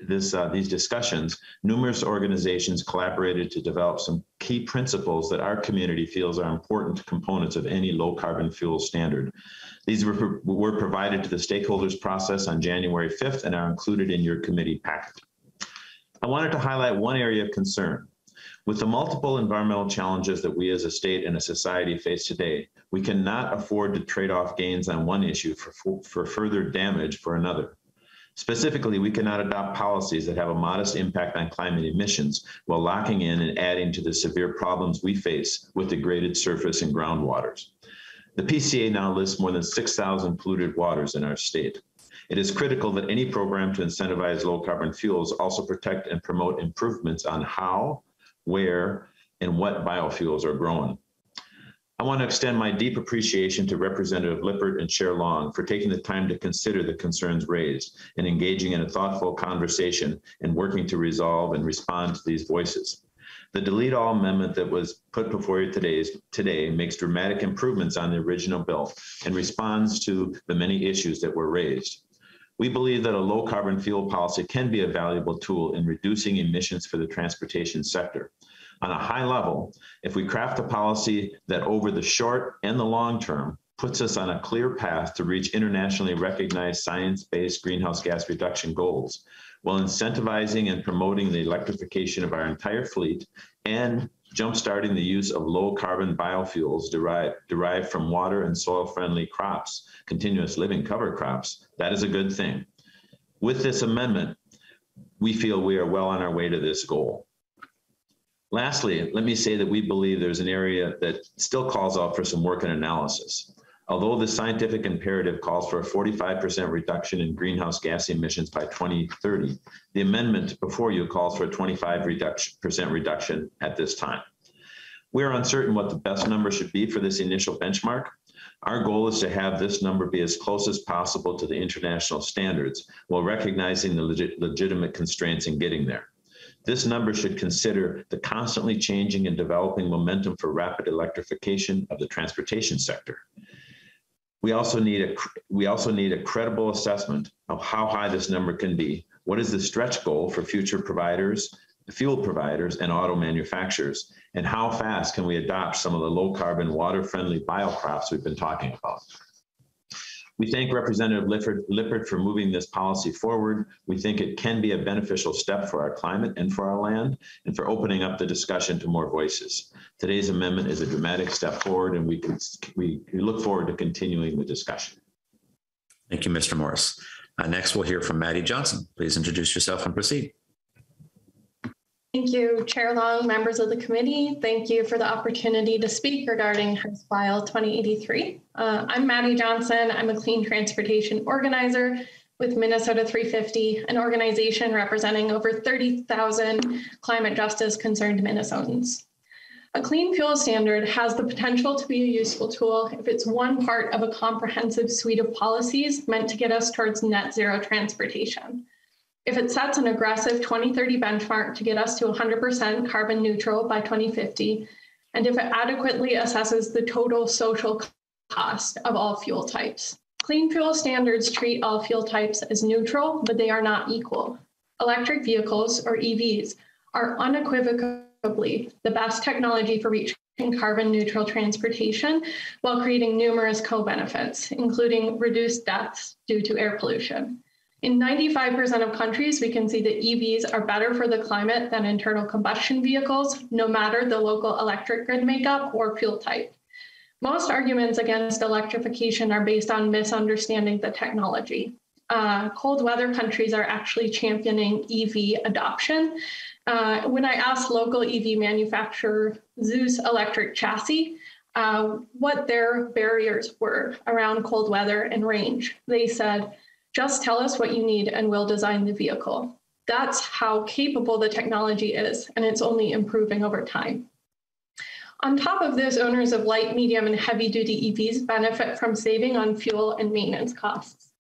discussions, numerous organizations collaborated to develop some key principles that our community feels are important components of any low carbon fuel standard. These were provided to the stakeholders process on January 5th and are included in your committee packet. I wanted to highlight one area of concern. With the multiple environmental challenges that we as a state and a society face today, we cannot afford to trade off gains on one issue for further damage for another. Specifically, we cannot adopt policies that have a modest impact on climate emissions while locking in and adding to the severe problems we face with degraded surface and groundwaters. The PCA now lists more than 6,000 polluted waters in our state. It is critical that any program to incentivize low carbon fuels also protect and promote improvements on how, where, and what biofuels are grown. I want to extend my deep appreciation to Representative Lippert and Chair Long for taking the time to consider the concerns raised and engaging in a thoughtful conversation and working to resolve and respond to these voices. The delete all amendment that was put before you today makes dramatic improvements on the original bill and responds to the many issues that were raised. We believe that a low carbon fuel policy can be a valuable tool in reducing emissions for the transportation sector. On a high level, if we craft a policy that over the short and the long term puts us on a clear path to reach internationally recognized science-based greenhouse gas reduction goals, while incentivizing and promoting the electrification of our entire fleet and jumpstarting the use of low carbon biofuels derived from water and soil friendly crops, continuous living cover crops, that is a good thing. With this amendment, we feel we are well on our way to this goal. Lastly, let me say that we believe there's an area that still calls out for some work and analysis. Although the scientific imperative calls for a 45% reduction in greenhouse gas emissions by 2030, the amendment before you calls for a 25% reduction at this time. We are uncertain what the best number should be for this initial benchmark. Our goal is to have this number be as close as possible to the international standards while recognizing the legitimate constraints in getting there. This number should consider the constantly changing and developing momentum for rapid electrification of the transportation sector. We also need a credible assessment of how high this number can be. What is the stretch goal for future providers, fuel providers, and auto manufacturers? And how fast can we adopt some of the low-carbon, water-friendly biocrops we've been talking about? We thank Representative Lippert for moving this policy forward. We think it can be a beneficial step for our climate and for our land, and for opening up the discussion to more voices. Today's amendment is a dramatic step forward, and we look forward to continuing the discussion. Thank you, Mr. Morris. Next, we'll hear from Maddie Johnson. Please introduce yourself and proceed. Thank you, Chair Long, members of the committee. Thank you for the opportunity to speak regarding House File 2083. I'm Maddie Johnson. I'm a clean transportation organizer with Minnesota 350, an organization representing over 30,000 climate justice concerned Minnesotans. A clean fuel standard has the potential to be a useful tool if it's one part of a comprehensive suite of policies meant to get us towards net zero transportation. If it sets an aggressive 2030 benchmark to get us to 100% carbon neutral by 2050, and if it adequately assesses the total social cost of all fuel types. Clean fuel standards treat all fuel types as neutral, but they are not equal. Electric vehicles, or EVs, are unequivocally the best technology for reaching carbon neutral transportation while creating numerous co-benefits, including reduced deaths due to air pollution. In 95% of countries, we can see that EVs are better for the climate than internal combustion vehicles, no matter the local electric grid makeup or fuel type. Most arguments against electrification are based on misunderstanding the technology. Cold weather countries are actually championing EV adoption. When I asked local EV manufacturer Zeus Electric Chassis what their barriers were around cold weather and range, they said, "Just tell us what you need and we'll design the vehicle." That's how capable the technology is, and it's only improving over time. On top of this, owners of light, medium, and heavy-duty EVs benefit from saving on fuel and maintenance costs.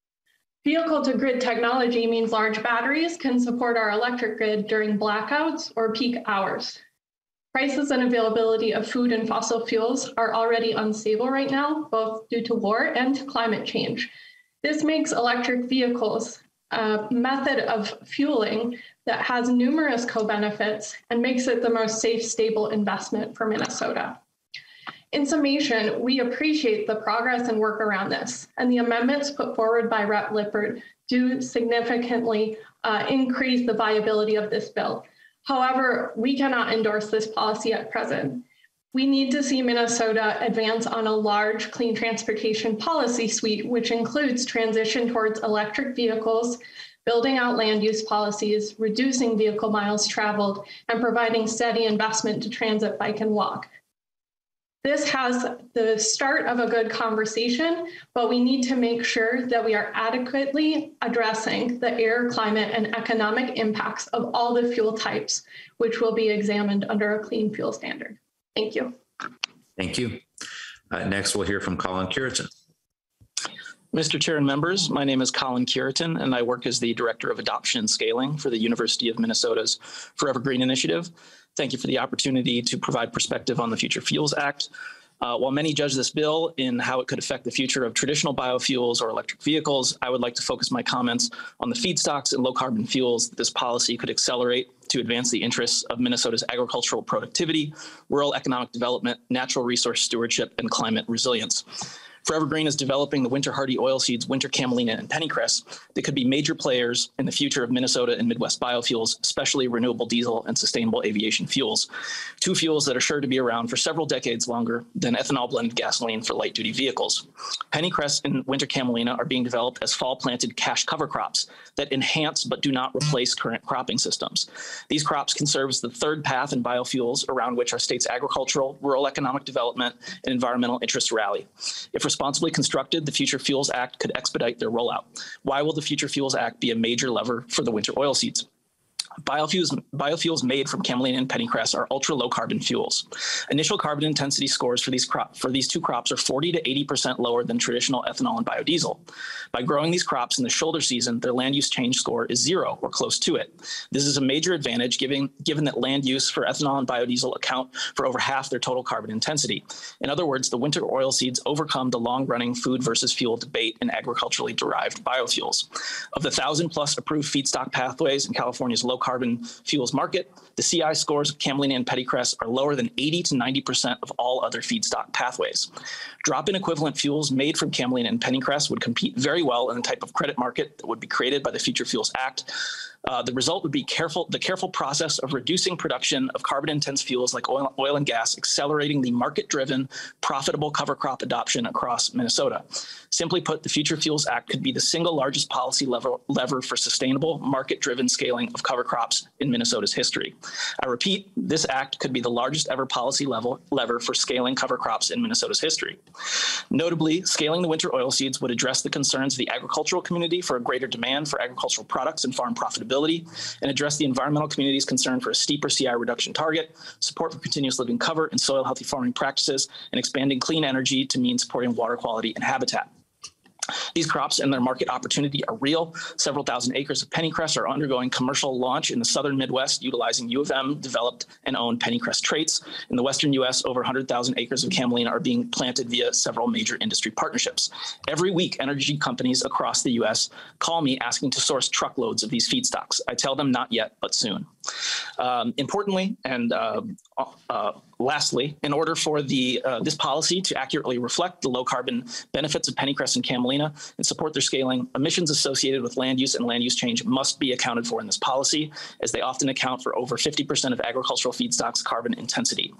Vehicle-to-grid technology means large batteries can support our electric grid during blackouts or peak hours. Prices and availability of food and fossil fuels are already unstable right now, both due to war and to climate change. This makes electric vehicles a method of fueling that has numerous co-benefits and makes it the most safe, stable investment for Minnesota. In summation, we appreciate the progress and work around this, and the amendments put forward by Rep. Lippert do significantly increase the viability of this bill. However, we cannot endorse this policy at present. We need to see Minnesota advance on a large clean transportation policy suite, which includes transition towards electric vehicles, building out land use policies, reducing vehicle miles traveled, and providing steady investment to transit, bike, and walk. This has the start of a good conversation, but we need to make sure that we are adequately addressing the air, climate, and economic impacts of all the fuel types, which will be examined under a clean fuel standard. Thank you. Thank you. Next, we'll hear from Colin Cureton. Mr. Chair and members, my name is Colin Cureton, and I work as the Director of Adoption and Scaling for the University of Minnesota's Forever Green Initiative. Thank you for the opportunity to provide perspective on the Future Fuels Act. While many judge this bill in how it could affect the future of traditional biofuels or electric vehicles, I would like to focus my comments on the feedstocks and low-carbon fuels that this policy could accelerate to advance the interests of Minnesota's agricultural productivity, rural economic development, natural resource stewardship, and climate resilience. Forever Green is developing the winter-hardy oilseeds Winter Camelina and pennycress that could be major players in the future of Minnesota and Midwest biofuels, especially renewable diesel and sustainable aviation fuels, two fuels that are sure to be around for several decades longer than ethanol-blended gasoline for light-duty vehicles. Pennycress and Winter Camelina are being developed as fall-planted cash cover crops that enhance but do not replace current cropping systems. These crops can serve as the third path in biofuels around which our state's agricultural, rural economic development, and environmental interests rally. If responsibly constructed, the Future Fuels Act could expedite their rollout. Why will the Future Fuels Act be a major lever for the winter oilseeds? Biofuels made from camelina and pennycress are ultra low carbon fuels. Initial carbon intensity scores for these two crops are 40 to 80% lower than traditional ethanol and biodiesel. By growing these crops in the shoulder season, their land use change score is zero or close to it. This is a major advantage given that land use for ethanol and biodiesel account for over half their total carbon intensity. In other words, the winter oilseeds overcome the long-running food versus fuel debate in agriculturally derived biofuels. Of the 1,000+ approved feedstock pathways in California's low carbon fuels market, the CI scores of camelina and pennycress are lower than 80 to 90% of all other feedstock pathways. Drop-in equivalent fuels made from camelina and pennycress would compete very well in the type of credit market that would be created by the Future Fuels Act. The result would be the careful process of reducing production of carbon-intense fuels like oil and gas, accelerating the market-driven, profitable cover crop adoption across Minnesota. Simply put, the Future Fuels Act could be the single largest policy lever for sustainable, market-driven scaling of cover crops in Minnesota's history. I repeat, this act could be the largest ever policy lever for scaling cover crops in Minnesota's history. Notably, scaling the winter oilseeds would address the concerns of the agricultural community for a greater demand for agricultural products and farm profitability, and address the environmental community's concern for a steeper CI reduction target, support for continuous living cover and soil healthy farming practices, and expanding clean energy to mean supporting water quality and habitat. These crops and their market opportunity are real. Several thousand acres of pennycress are undergoing commercial launch in the southern Midwest, utilizing U of M developed and owned pennycress traits. In the western U.S., over 100,000 acres of camelina are being planted via several major industry partnerships. Every week, energy companies across the U.S. call me asking to source truckloads of these feedstocks. I tell them not yet, but soon. Importantly, and lastly, in order for this policy to accurately reflect the low carbon benefits of pennycress and camelina and support their scaling, emissions associated with land use and land use change must be accounted for in this policy, as they often account for over 50% of agricultural feedstocks' carbon intensity.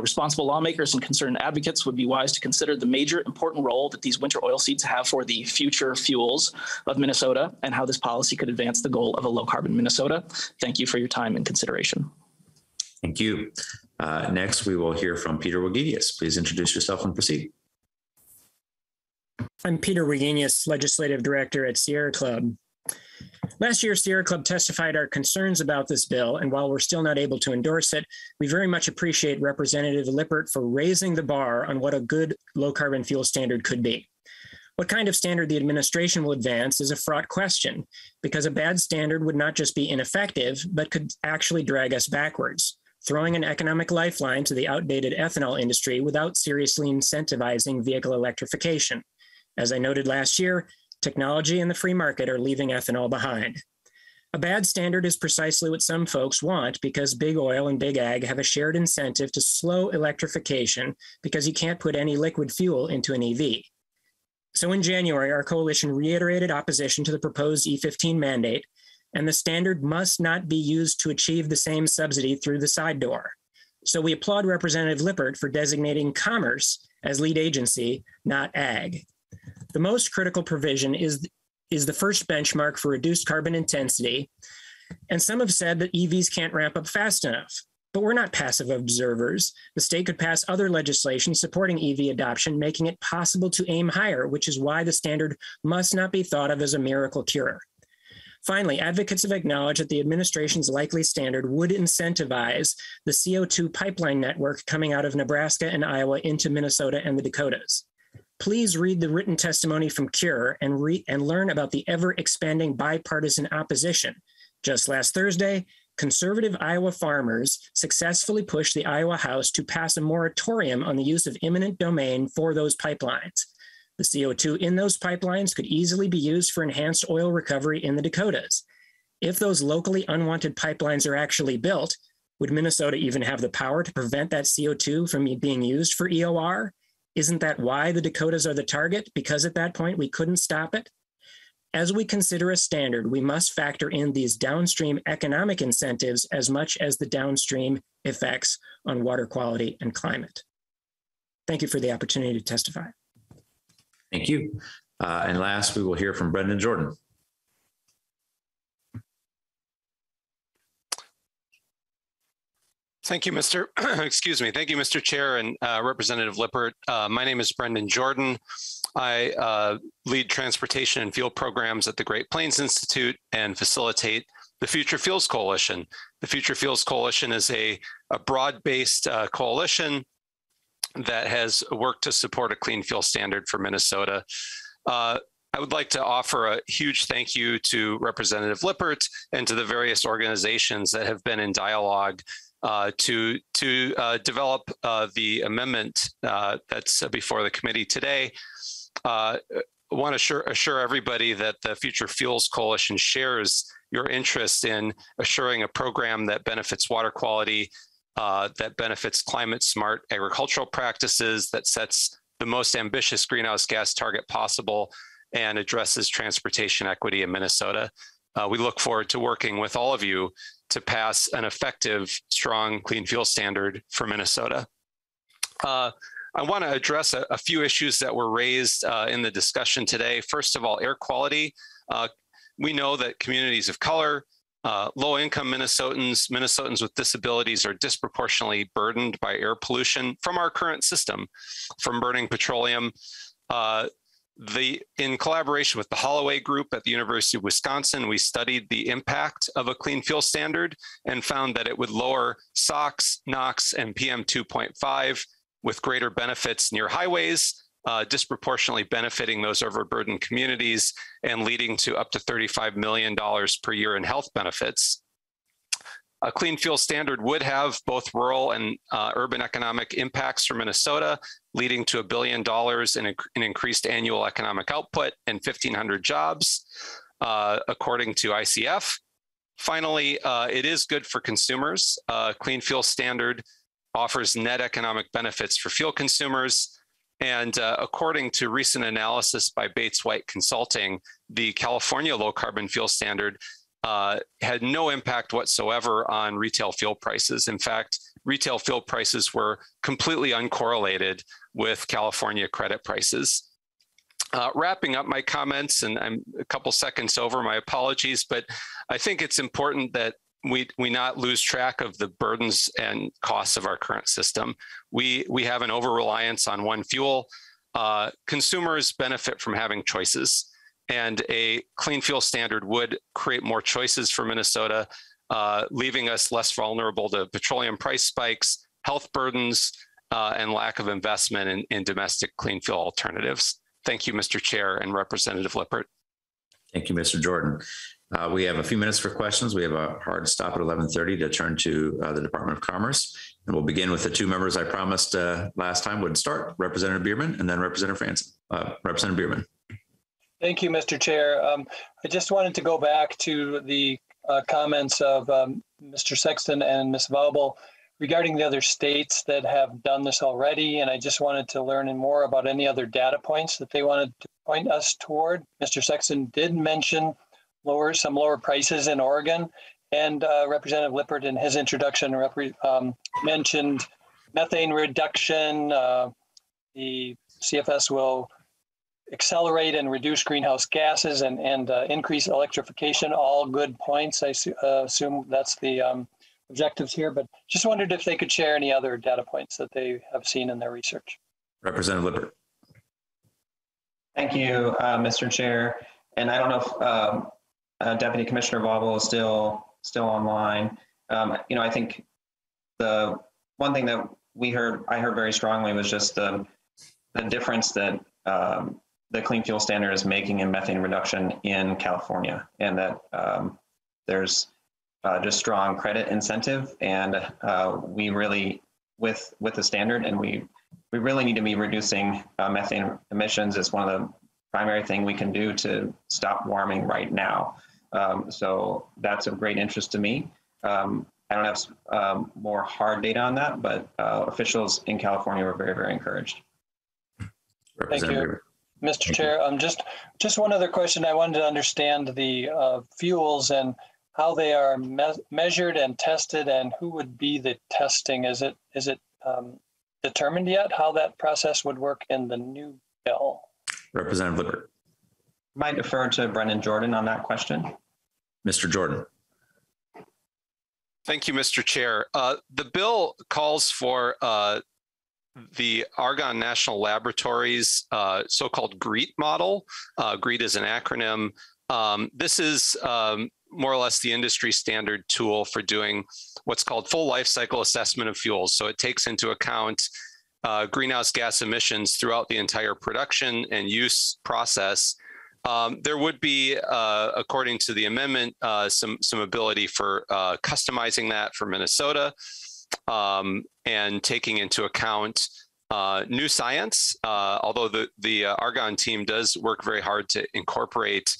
Responsible lawmakers and concerned advocates would be wise to consider the major important role that these winter oilseeds have for the future fuels of Minnesota and how this policy could advance the goal of a low carbon Minnesota. Thank you for your time and consideration. Thank you. Next, we will hear from Peter Wagenius. Please introduce yourself and proceed. I'm Peter Wagenius, Legislative Director at Sierra Club. Last year, Sierra Club testified our concerns about this bill, and while we're still not able to endorse it, we very much appreciate Representative Lippert for raising the bar on what a good low-carbon fuel standard could be. What kind of standard the administration will advance is a fraught question, because a bad standard would not just be ineffective, but could actually drag us backwards, throwing an economic lifeline to the outdated ethanol industry without seriously incentivizing vehicle electrification. As I noted last year, technology and the free market are leaving ethanol behind. A bad standard is precisely what some folks want, because big oil and big ag have a shared incentive to slow electrification because you can't put any liquid fuel into an EV. So in January, our coalition reiterated opposition to the proposed E15 mandate, and the standard must not be used to achieve the same subsidy through the side door. So we applaud Representative Lippert for designating commerce as lead agency, not ag. The most critical provision is the first benchmark for reduced carbon intensity. And some have said that EVs can't ramp up fast enough, but we're not passive observers. The state could pass other legislation supporting EV adoption, making it possible to aim higher, which is why the standard must not be thought of as a miracle cure. Finally, advocates have acknowledged that the administration's likely standard would incentivize the CO2 pipeline network coming out of Nebraska and Iowa into Minnesota and the Dakotas. Please read the written testimony from CURE and learn about the ever-expanding bipartisan opposition. Just last Thursday, conservative Iowa farmers successfully pushed the Iowa House to pass a moratorium on the use of eminent domain for those pipelines. The CO2 in those pipelines could easily be used for enhanced oil recovery in the Dakotas. If those locally unwanted pipelines are actually built, would Minnesota even have the power to prevent that CO2 from being used for EOR? Isn't that why the Dakotas are the target? Because at that point, we couldn't stop it? As we consider a standard, we must factor in these downstream economic incentives as much as the downstream effects on water quality and climate. Thank you for the opportunity to testify. Thank you. And last, we will hear from Brendan Jordan. Thank you, Mr. Chair and Representative Lippert. My name is Brendan Jordan. I lead transportation and fuel programs at the Great Plains Institute and facilitate the Future Fuels Coalition. The Future Fuels Coalition is a broad-based coalition that has worked to support a clean fuel standard for Minnesota. I would like to offer a huge thank you to Representative Lippert and to the various organizations that have been in dialogue to develop the amendment that's before the committee today. I want to assure everybody that the Future Fuels Coalition shares your interest in assuring a program that benefits water quality, that benefits climate smart agricultural practices, that sets the most ambitious greenhouse gas target possible, and addresses transportation equity in Minnesota. We look forward to working with all of you to pass an effective, strong, clean fuel standard for Minnesota. I want to address a few issues that were raised in the discussion today. First of all, air quality. We know that communities of color, low-income Minnesotans, Minnesotans with disabilities are disproportionately burdened by air pollution from our current system, from burning petroleum. In collaboration with the Holloway Group at the University of Wisconsin, we studied the impact of a clean fuel standard and found that it would lower SOx, NOx, and PM2.5 with greater benefits near highways, disproportionately benefiting those overburdened communities and leading to up to $35 million per year in health benefits. A clean fuel standard would have both rural and urban economic impacts for Minnesota, leading to $1 billion in increased annual economic output and 1,500 jobs, according to ICF. Finally, it is good for consumers. Clean fuel standard offers net economic benefits for fuel consumers. And according to recent analysis by Bates White Consulting, the California low carbon fuel standard had no impact whatsoever on retail fuel prices. In fact, retail fuel prices were completely uncorrelated with California credit prices. Wrapping up my comments, and I'm a couple seconds over, my apologies, but I think it's important that we not lose track of the burdens and costs of our current system. We have an over-reliance on one fuel. Consumers benefit from having choices, and a clean fuel standard would create more choices for Minnesota, leaving us less vulnerable to petroleum price spikes, health burdens, and lack of investment in domestic clean fuel alternatives. Thank you, Mr. Chair and Representative Lippert. Thank you, Mr. Jordan. We have a few minutes for questions. We have a hard stop at 11:30 to turn to the Department of Commerce. And we'll begin with the two members I promised last time would start, Representative Bierman and then Representative Franson. Representative Bierman. Thank you, Mr. Chair. I just wanted to go back to the comments of Mr. Sexton and Ms. Vauble regarding the other states that have done this already. And I just wanted to learn more about any other data points that they wanted to point us toward. Mr. Sexton did mention some lower prices in Oregon, and Representative Lippert in his introduction mentioned methane reduction. The CFS will accelerate and reduce greenhouse gases and increase electrification. All good points. I assume that's the objectives here, but just wondered if they could share any other data points that they have seen in their research. Representative Lippert. Thank you, Mr. Chair. And I don't know if Deputy Commissioner Vauble is still online. You know, I think the one thing that I heard very strongly was just the difference that the Clean Fuel Standard is making in methane reduction in California, and that there's just strong credit incentive, and we really, with the standard, and we really need to be reducing methane emissions. It's one of the primary thing we can do to stop warming right now. So that's of great interest to me. I don't have more hard data on that, but officials in California were very, very encouraged. Thank you, Mr. Chair. Just one other question. I wanted to understand the fuels and how they are measured and tested, and who would be the testing. Is it determined yet how that process would work in the new bill? Representative Lippert. I might defer to Brendan Jordan on that question. Mr. Jordan. Thank you, Mr. Chair. The bill calls for the Argonne National Laboratories so-called GREET model. GREET is an acronym. This is more or less the industry standard tool for doing what's called full life cycle assessment of fuels. So it takes into account greenhouse gas emissions throughout the entire production and use process. There would be, according to the amendment, some ability for customizing that for Minnesota and taking into account new science, although the Argonne team does work very hard to incorporate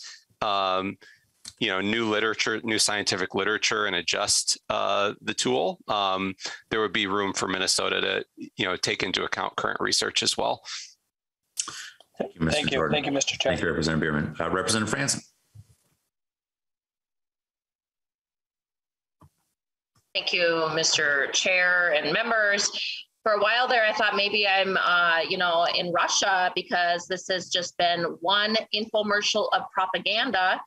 you know, new literature, new scientific literature, and adjust the tool. There would be room for Minnesota to, you know, take into account current research as well. Thank you, Mr. Jordan. Thank you, Mr. Chair. Thank you, Representative Bierman. Representative Franson. Thank you, Mr. Chair and members. For a while there, I thought maybe I'm, you know, in Russia, because this has just been one infomercial of propaganda.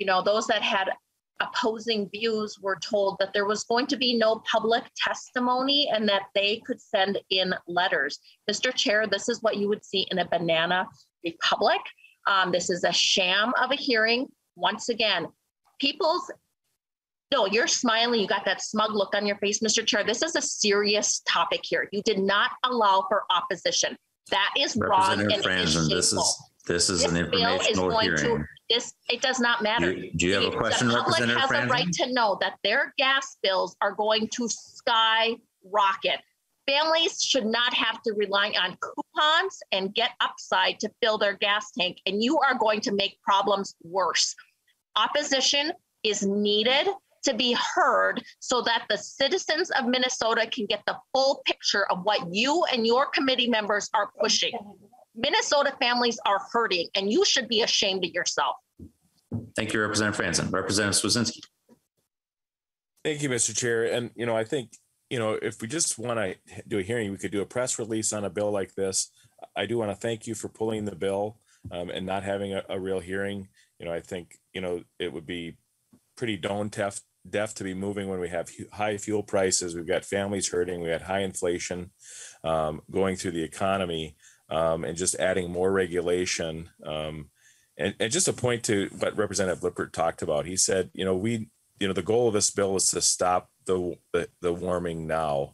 You know, those that had opposing views were told that there was going to be no public testimony and that they could send in letters. Mr. Chair, this is what you would see in a banana republic. This is a sham of a hearing. Once again, no, you're smiling. You got that smug look on your face, Mr. Chair. This is a serious topic here. You did not allow for opposition. That is wrong and shameful. This is an informational hearing. It does not matter. Do you have a question, Representative Franson? The public has a right to know that their gas bills are going to skyrocket. Families should not have to rely on coupons and get upside to fill their gas tank, and you are going to make problems worse. Opposition is needed to be heard so that the citizens of Minnesota can get the full picture of what you and your committee members are pushing. Minnesota families are hurting, and you should be ashamed of yourself. Thank you, Representative Franson. Representative Swazinski. Thank you, Mr. Chair. And, you know, I think, you know, if we just want to do a hearing, we could do a press release on a bill like this. I do want to thank you for pulling the bill and not having a real hearing. You know, I think, you know, it would be pretty deaf to be moving when we have high fuel prices. We've got families hurting. We had high inflation going through the economy. And just adding more regulation. And just a point to what Representative Lippert talked about. He said, you know, the goal of this bill is to stop the warming now.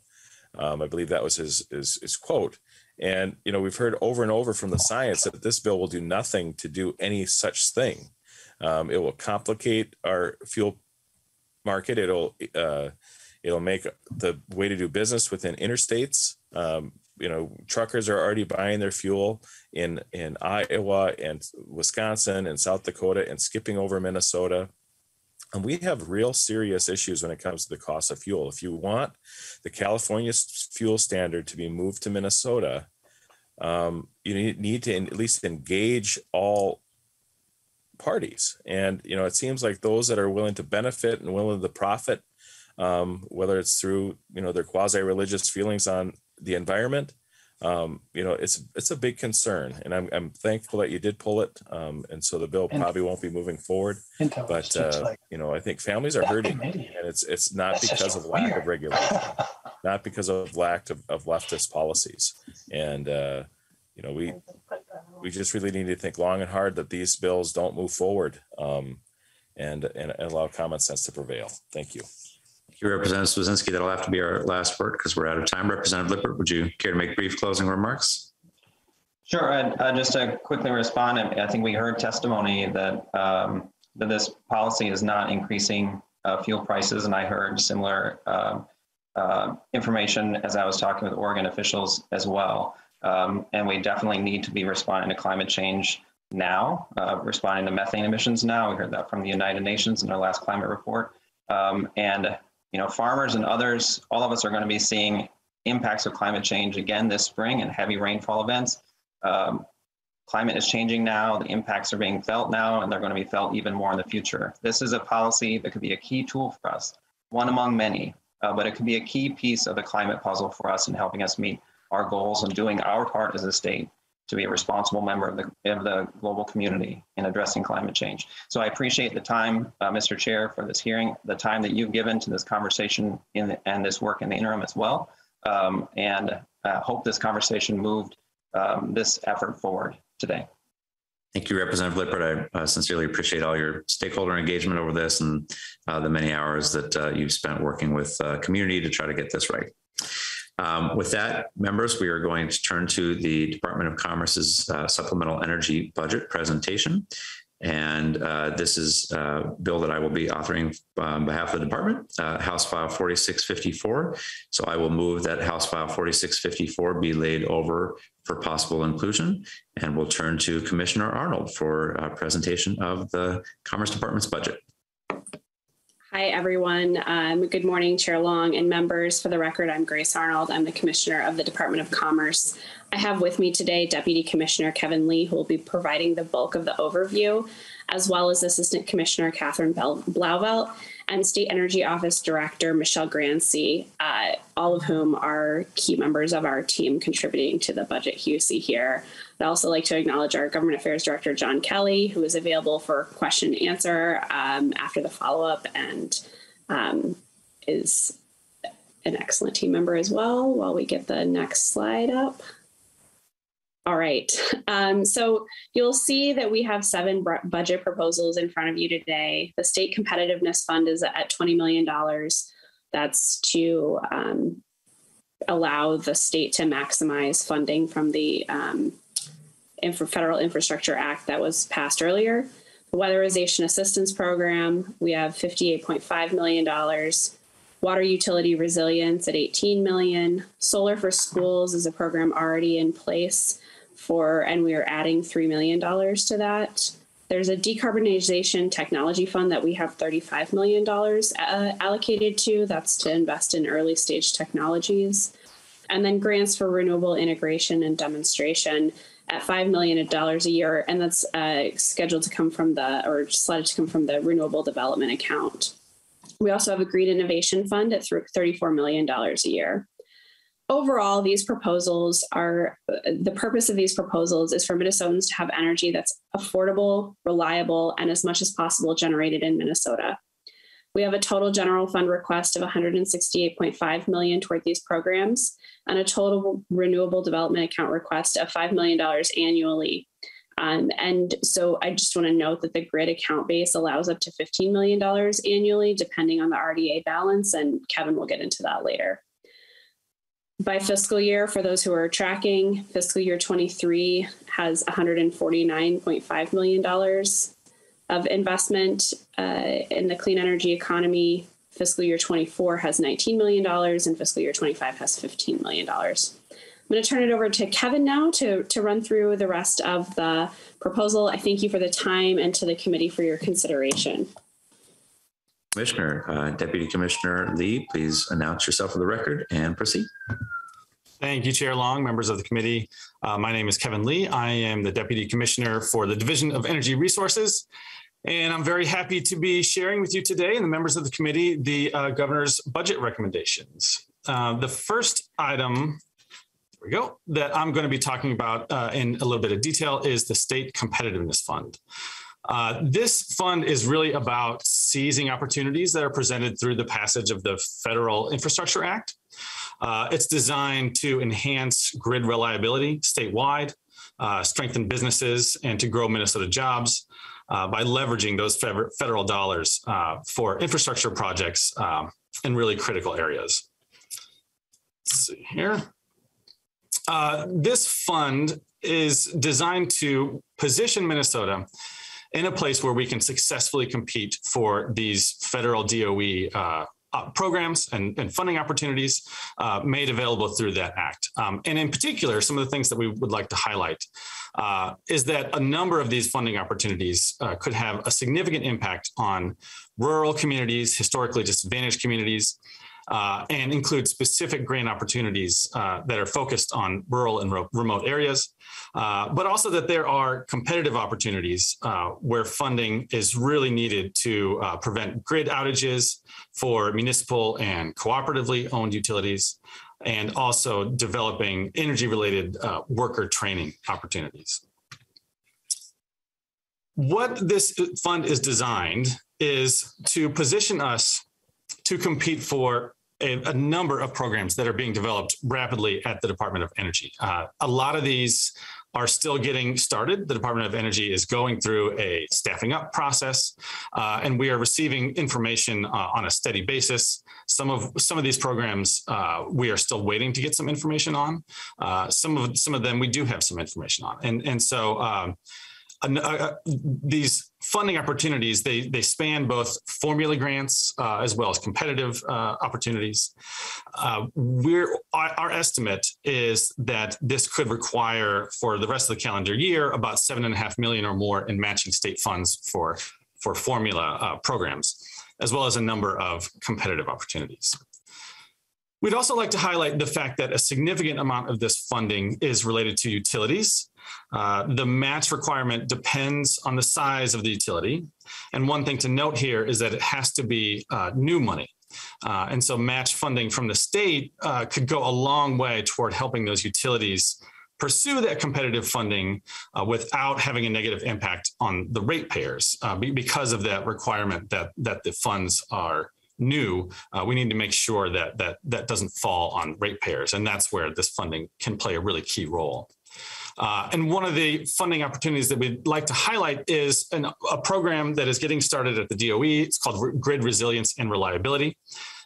I believe that was his quote. And, you know, we've heard over and over from the science that this bill will do nothing to do any such thing. It will complicate our fuel market. It'll make the way to do business within interstates. You know, truckers are already buying their fuel in Iowa and Wisconsin and South Dakota and skipping over Minnesota. And we have real serious issues when it comes to the cost of fuel. If you want the California fuel standard to be moved to Minnesota, you need to at least engage all parties. And, you know, it seems like those that are willing to benefit and willing to profit, whether it's through, you know, their quasi-religious feelings on the environment, you know, it's a big concern, and I'm thankful that you did pull it. And so the bill probably won't be moving forward, but, you know, I think families are hurting, and it's not because of lack of regulation, not because of lack of leftist policies. And, you know, we just really need to think long and hard that these bills don't move forward, and allow common sense to prevail. Thank you. Representative Swaczynski, that'll have to be our last word because we're out of time. Representative Lippert, would you care to make brief closing remarks? Sure. Just to quickly respond, I think we heard testimony that that this policy is not increasing fuel prices, and I heard similar information as I was talking with Oregon officials as well. And we definitely need to be responding to climate change now, responding to methane emissions now. We heard that from the United Nations in their last climate report, and you know, farmers and others, all of us are going to be seeing impacts of climate change again this spring and heavy rainfall events. Climate is changing now. The impacts are being felt now, and they're going to be felt even more in the future. This is a policy that could be a key tool for us, one among many, but it could be a key piece of the climate puzzle for us in helping us meet our goals and doing our part as a state to be a responsible member of the global community in addressing climate change. So I appreciate the time, Mr. Chair, for this hearing, the time that you've given to this conversation and this work in the interim as well, and hope this conversation moved this effort forward today. Thank you, Representative Lippert. I sincerely appreciate all your stakeholder engagement over this and the many hours that you've spent working with community to try to get this right. With that, members, we are going to turn to the Department of Commerce's supplemental energy budget presentation. And this is a bill that I will be authoring on behalf of the department, House File 4654. So I will move that House File 4654 be laid over for possible inclusion. And we'll turn to Commissioner Arnold for a presentation of the Commerce Department's budget. Hi, everyone. Good morning, Chair Long and members. For the record, I'm Grace Arnold. I'm the Commissioner of the Department of Commerce. I have with me today Deputy Commissioner Kevin Lee, who will be providing the bulk of the overview, as well as Assistant Commissioner Catherine Blauvelt and State Energy Office Director Michelle Grancy, all of whom are key members of our team contributing to the budget you see here. I'd also like to acknowledge our Government Affairs Director, John Kelly, who is available for question and answer after the follow-up, and is an excellent team member as well, while we get the next slide up. All right, so you'll see that we have 7 budget proposals in front of you today. The State Competitiveness Fund is at $20 million. That's to allow the state to maximize funding from the Federal Infrastructure Act that was passed earlier. The Weatherization Assistance Program, we have $58.5 million. Water utility resilience at $18 million. Solar for Schools is a program already in place and we are adding $3 million to that. There's a decarbonization technology fund that we have $35 million allocated to. That's to invest in early stage technologies. And then grants for renewable integration and demonstration at $5 million a year. And that's slated to come from the renewable development account. We also have a GREET Innovation Fund at $34 million a year. Overall, the purpose of these proposals is for Minnesotans to have energy that's affordable, reliable, and as much as possible generated in Minnesota. We have a total general fund request of $168.5 million toward these programs and a total renewable development account request of $5 million annually. And so I just want to note that the grid account base allows up to $15 million annually, depending on the RDA balance, and Kevin will get into that later. By fiscal year, for those who are tracking, fiscal year 23 has $149.5 million of investment in the clean energy economy. Fiscal year 24 has $19 million and fiscal year 25 has $15 million. I'm going to turn it over to Kevin now to run through the rest of the proposal. I thank you for the time and to the committee for your consideration. Commissioner, Deputy Commissioner Lee, please announce yourself for the record and proceed. Thank you, Chair Long, members of the committee. My name is Kevin Lee. I am the Deputy Commissioner for the Division of Energy Resources, and I'm very happy to be sharing with you today and the members of the committee the governor's budget recommendations. The first item, there we go, that I'm going to be talking about in a little bit of detail is the State Competitiveness Fund. This fund is really about seizing opportunities that are presented through the passage of the Federal Infrastructure Act. It's designed to enhance grid reliability statewide, strengthen businesses, and to grow Minnesota jobs by leveraging those federal dollars for infrastructure projects in really critical areas. Let's see here. This fund is designed to position Minnesota in a place where we can successfully compete for these federal DOE programs and funding opportunities made available through that act. And in particular, some of the things that we would like to highlight is that a number of these funding opportunities could have a significant impact on rural communities, historically disadvantaged communities, and include specific grant opportunities that are focused on rural and remote areas, but also that there are competitive opportunities where funding is really needed to prevent grid outages for municipal and cooperatively owned utilities, and also developing energy-related worker training opportunities. What this fund is designed is to position us to compete for a number of programs that are being developed rapidly at the Department of Energy. A lot of these are still getting started. The Department of Energy is going through a staffing up process, and we are receiving information on a steady basis. Some of these programs we are still waiting to get some information on. Some of them we do have some information on, and so these funding opportunities, they span both formula grants as well as competitive opportunities. Our estimate is that this could require for the rest of the calendar year about $7.5 million or more in matching state funds for formula programs, as well as a number of competitive opportunities. We'd also like to highlight the fact that a significant amount of this funding is related to utilities. The match requirement depends on the size of the utility. And one thing to note here is that it has to be new money. And so match funding from the state could go a long way toward helping those utilities pursue that competitive funding without having a negative impact on the ratepayers because of that requirement that the funds are new. We need to make sure that doesn't fall on ratepayers, and that's where this funding can play a really key role. And one of the funding opportunities that we'd like to highlight is a program that is getting started at the DOE. It's called Grid Resilience and Reliability.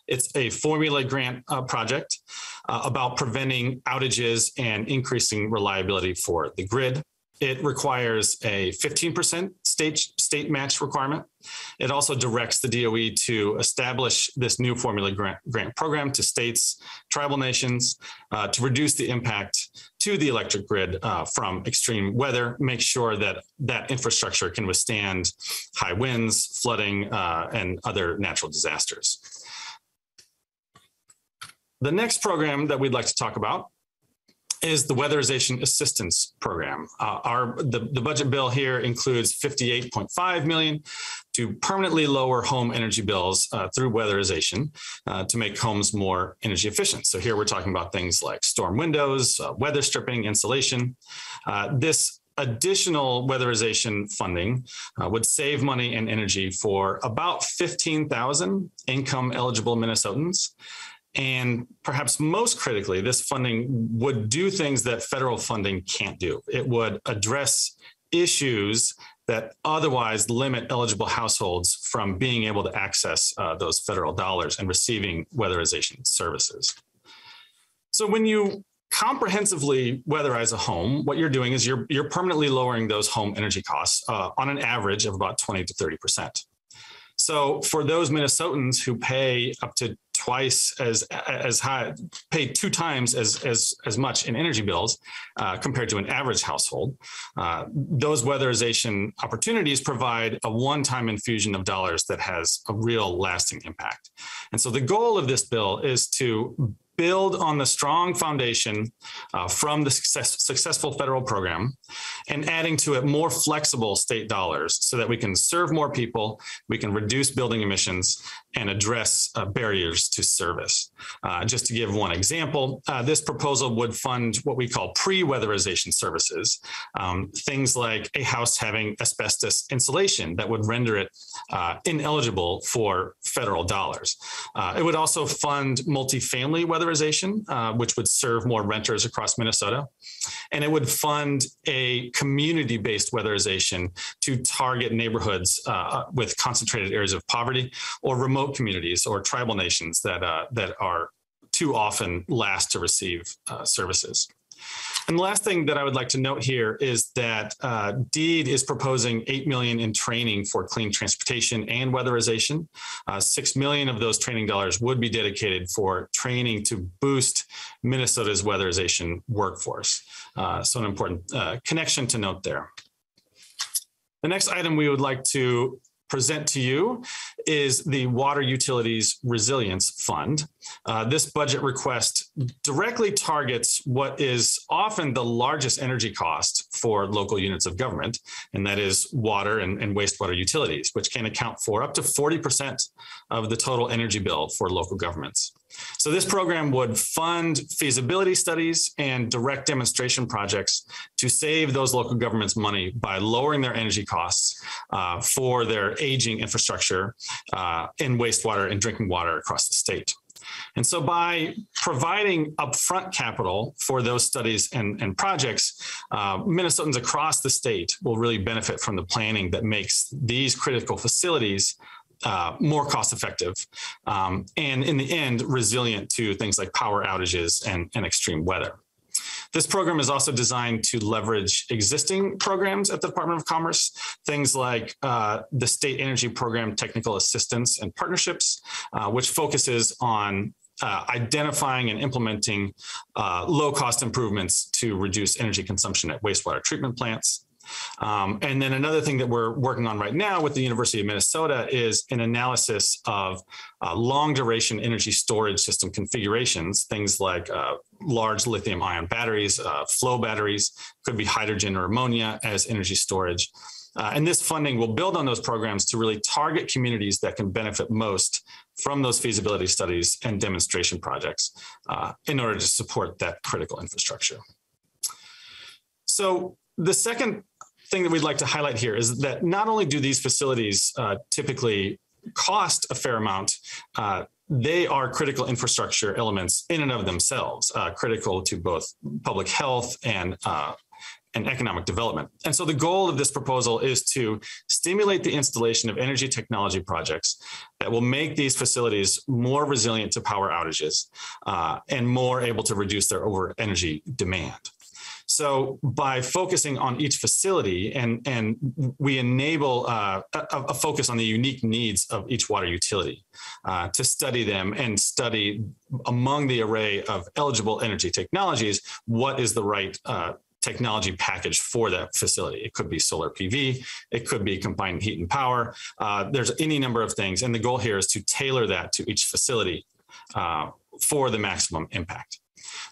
It's a formula grant project about preventing outages and increasing reliability for the grid. It requires a 15% state match requirement. It also directs the DOE to establish this new formula grant program to states, tribal nations, to reduce the impact to the electric grid from extreme weather, make sure that infrastructure can withstand high winds, flooding, and other natural disasters. The next program that we'd like to talk about is the Weatherization Assistance Program. The budget bill here includes $58.5 million to permanently lower home energy bills through weatherization to make homes more energy efficient. So here we're talking about things like storm windows, weather stripping, insulation. This additional weatherization funding would save money and energy for about 15,000 income-eligible Minnesotans. And perhaps most critically, this funding would do things that federal funding can't do. It would address issues that otherwise limit eligible households from being able to access those federal dollars and receiving weatherization services. So when you comprehensively weatherize a home, what you're doing is you're permanently lowering those home energy costs on an average of about 20% to 30%. So for those Minnesotans who pay up to twice as high, pay two times as much in energy bills compared to an average household, those weatherization opportunities provide a one-time infusion of dollars that has a real lasting impact. And so the goal of this bill is to build on the strong foundation from the successful federal program and adding to it more flexible state dollars so that we can serve more people, we can reduce building emissions, and address barriers to service. Just to give one example, this proposal would fund what we call pre-weatherization services, things like a house having asbestos insulation that would render it ineligible for federal dollars. It would also fund multifamily weatherization, which would serve more renters across Minnesota. And it would fund a community-based weatherization to target neighborhoods with concentrated areas of poverty or remote communities or tribal nations that, that are too often last to receive services. And the last thing that I would like to note here is that DEED is proposing $8 million in training for clean transportation and weatherization. $6 million of those training dollars would be dedicated for training to boost Minnesota's weatherization workforce. So an important connection to note there. The next item we would like to present to you is the Water Utilities Resilience Fund. This budget request directly targets what is often the largest energy cost for local units of government, and that is water and wastewater utilities, which can account for up to 40% of the total energy bill for local governments. So this program would fund feasibility studies and direct demonstration projects to save those local governments money by lowering their energy costs for their aging infrastructure in wastewater and drinking water across the state. And so by providing upfront capital for those studies and projects, Minnesotans across the state will really benefit from the planning that makes these critical facilities more cost effective and in the end resilient to things like power outages and extreme weather. This program is also designed to leverage existing programs at the Department of Commerce, things like the State Energy Program Technical Assistance and Partnerships, which focuses on identifying and implementing low-cost improvements to reduce energy consumption at wastewater treatment plants. And then another thing that we're working on right now with the University of Minnesota is an analysis of long duration energy storage system configurations, things like large lithium ion batteries, flow batteries, could be hydrogen or ammonia as energy storage. And this funding will build on those programs to really target communities that can benefit most from those feasibility studies and demonstration projects in order to support that critical infrastructure. So the second thing that we'd like to highlight here is that not only do these facilities typically cost a fair amount, they are critical infrastructure elements in and of themselves, critical to both public health and economic development. And so the goal of this proposal is to stimulate the installation of energy technology projects that will make these facilities more resilient to power outages and more able to reduce their over energy demand. So by focusing on each facility and we enable a focus on the unique needs of each water utility to study them and study among the array of eligible energy technologies, what is the right technology package for that facility. It could be solar PV, it could be combined heat and power. There's any number of things. And the goal here is to tailor that to each facility for the maximum impact.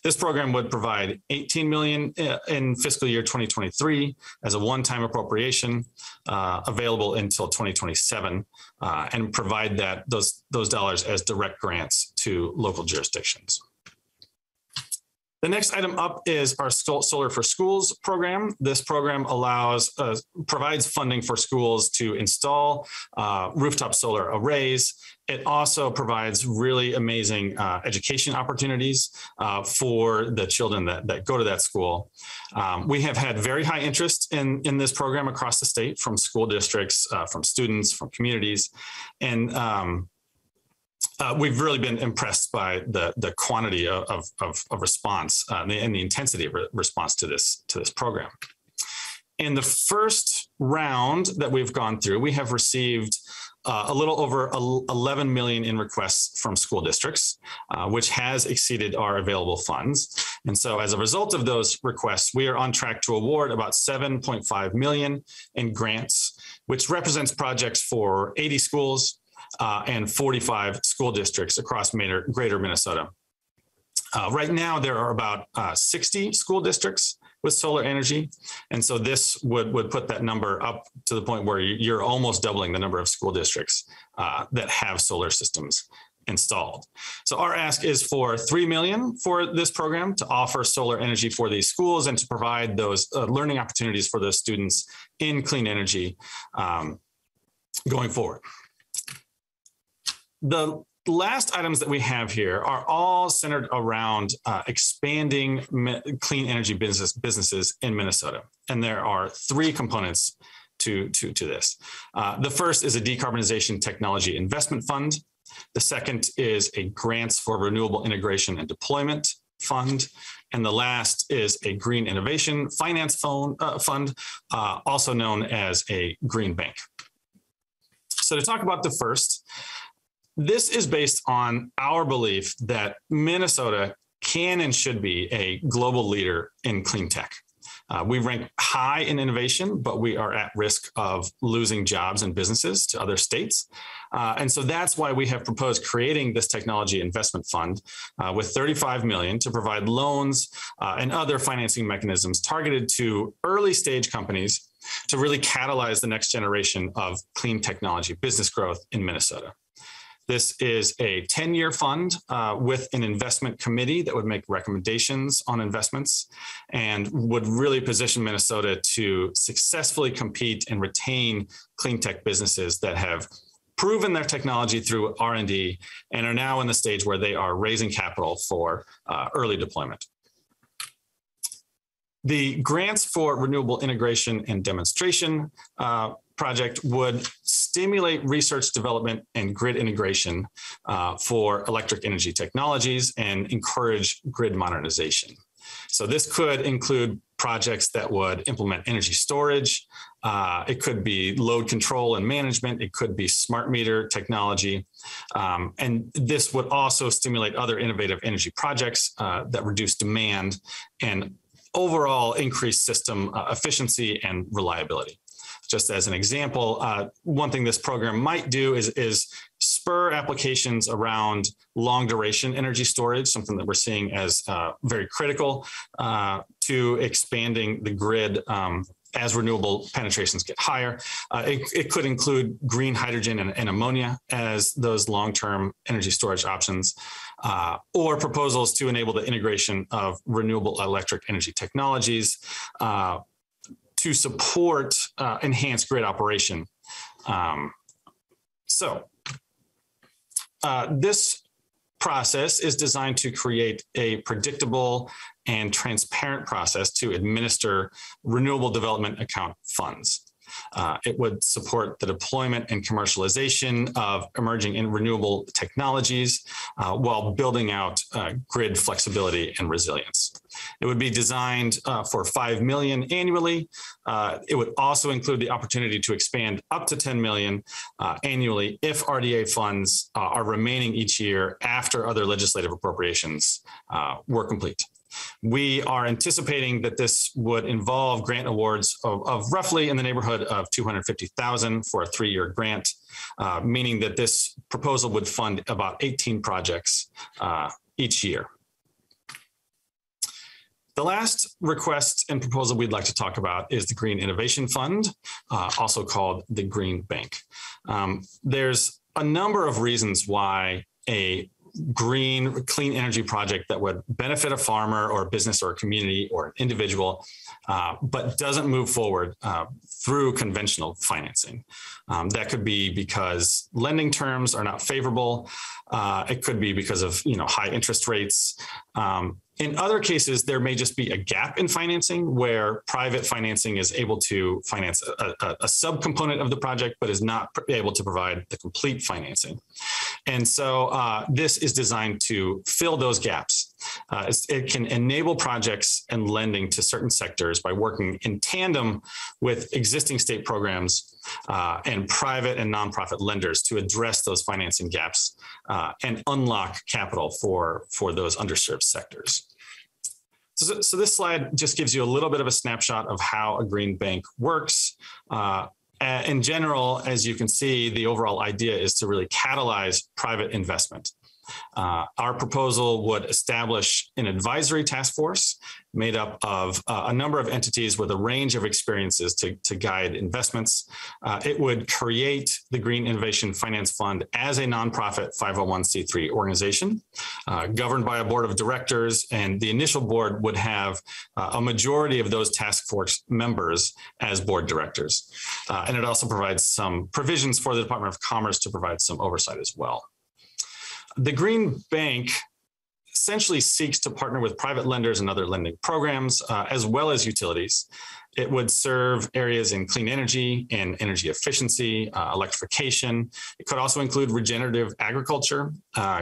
This program would provide $18 million in fiscal year 2023 as a one-time appropriation available until 2027 and provide that those dollars as direct grants to local jurisdictions. The next item up is our Solar for Schools program. This program provides funding for schools to install rooftop solar arrays. It also provides really amazing education opportunities for the children that go to that school. We have had very high interest in this program across the state from school districts, from students, from communities, and We've really been impressed by the quantity of response and the intensity of response to this program. In the first round that we've gone through, we have received a little over 11 million in requests from school districts, which has exceeded our available funds. And so as a result of those requests, we are on track to award about 7.5 million in grants, which represents projects for 80 schools and 45 school districts across greater Minnesota. Right now, there are about 60 school districts with solar energy. And so this would put that number up to the point where you're almost doubling the number of school districts that have solar systems installed. So our ask is for 3 million for this program to offer solar energy for these schools and to provide those learning opportunities for those students in clean energy going forward. The last items that we have here are all centered around expanding clean energy businesses in Minnesota. And there are three components to this. The first is a decarbonization technology investment fund. The second is a grants for renewable integration and deployment fund. And the last is a green innovation finance fund, also known as a green bank. So to talk about the first, this is based on our belief that Minnesota can and should be a global leader in clean tech. We rank high in innovation, but we are at risk of losing jobs and businesses to other states. And so that's why we have proposed creating this technology investment fund with $35 million to provide loans and other financing mechanisms targeted to early stage companies to really catalyze the next generation of clean technology business growth in Minnesota. This is a 10-year fund with an investment committee that would make recommendations on investments and would really position Minnesota to successfully compete and retain clean tech businesses that have proven their technology through R&D and are now in the stage where they are raising capital for early deployment. The grants for renewable integration and demonstration project would stimulate research development and grid integration for electric energy technologies and encourage grid modernization. So this could include projects that would implement energy storage. It could be load control and management. It could be smart meter technology. And this would also stimulate other innovative energy projects that reduce demand and overall increase system efficiency and reliability. Just as an example, one thing this program might do is spur applications around long duration energy storage, something that we're seeing as very critical to expanding the grid as renewable penetrations get higher. It could include green hydrogen and ammonia as those long-term energy storage options, or proposals to enable the integration of renewable electric energy technologies to support enhanced grid operation. This process is designed to create a predictable and transparent process to administer renewable development account funds. It would support the deployment and commercialization of emerging and renewable technologies while building out grid flexibility and resilience. It would be designed for $5 million annually. It would also include the opportunity to expand up to $10 million annually if RDA funds are remaining each year after other legislative appropriations were complete. We are anticipating that this would involve grant awards of roughly in the neighborhood of $250,000 for a 3-year grant, meaning that this proposal would fund about 18 projects each year. The last request and proposal we'd like to talk about is the Green Innovation Fund, also called the Green Bank. There's a number of reasons why a green, clean energy project that would benefit a farmer or a business or a community or an individual, but doesn't move forward through conventional financing. That could be because lending terms are not favorable. It could be because of high interest rates. In other cases, there may just be a gap in financing where private financing is able to finance a subcomponent of the project, but is not able to provide the complete financing. And so this is designed to fill those gaps. It can enable projects and lending to certain sectors by working in tandem with existing state programs and private and nonprofit lenders to address those financing gaps and unlock capital for those underserved sectors. So this slide just gives you a little bit of a snapshot of how a green bank works. In general, as you can see, the overall idea is to really catalyze private investment. Our proposal would establish an advisory task force made up of a number of entities with a range of experiences to guide investments. It would create the Green Innovation Finance Fund as a nonprofit 501c3 organization governed by a board of directors, and the initial board would have a majority of those task force members as board directors. And it also provides some provisions for the Department of Commerce to provide some oversight as well. The Green Bank essentially seeks to partner with private lenders and other lending programs, as well as utilities. It would serve areas in clean energy and energy efficiency, electrification. It could also include regenerative agriculture,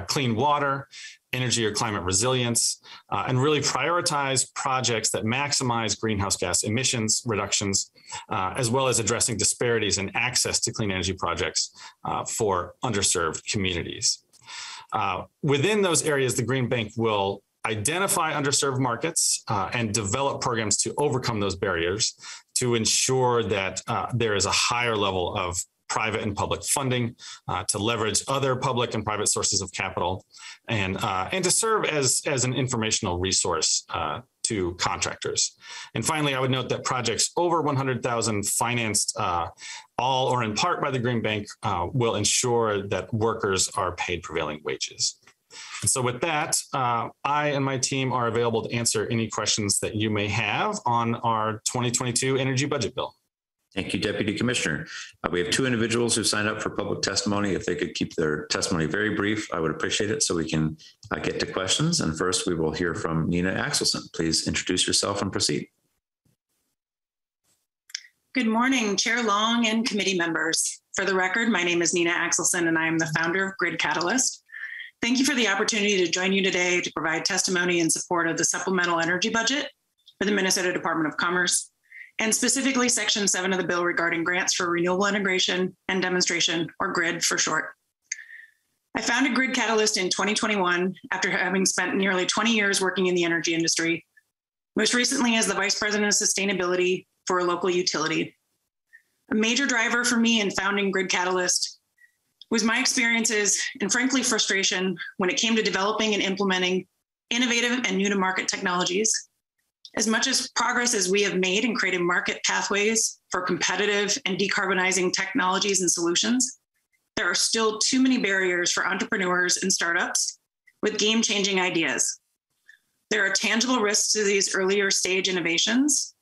clean water, energy or climate resilience, and really prioritize projects that maximize greenhouse gas emissions reductions, as well as addressing disparities in access to clean energy projects for underserved communities. Within those areas, the Green Bank will identify underserved markets and develop programs to overcome those barriers to ensure that there is a higher level of private and public funding, to leverage other public and private sources of capital, and to serve as an informational resource to contractors. And finally, I would note that projects over 100,000 financed all or in part by the Green Bank will ensure that workers are paid prevailing wages. And so with that, I and my team are available to answer any questions that you may have on our 2022 energy budget bill. Thank you, Deputy Commissioner. We have two individuals who signed up for public testimony. If they could keep their testimony very brief, I would appreciate it so we can get to questions. And first, we will hear from Nina Axelson. Please introduce yourself and proceed. Good morning, Chair Long and committee members. For the record, my name is Nina Axelson, and I am the founder of Grid Catalyst. Thank you for the opportunity to join you today to provide testimony in support of the supplemental energy budget for the Minnesota Department of Commerce, and specifically Section 7 of the bill regarding grants for renewable integration and demonstration, or GRID for short. I founded Grid Catalyst in 2021 after having spent nearly 20 years working in the energy industry, most recently as the Vice President of Sustainability for a local utility. A major driver for me in founding Grid Catalyst was my experiences and, frankly, frustration when it came to developing and implementing innovative and new-to-market technologies. As much as progress as we have made in creating market pathways for competitive and decarbonizing technologies and solutions, there are still too many barriers for entrepreneurs and startups with game-changing ideas. There are tangible risks to these earlier stage innovations,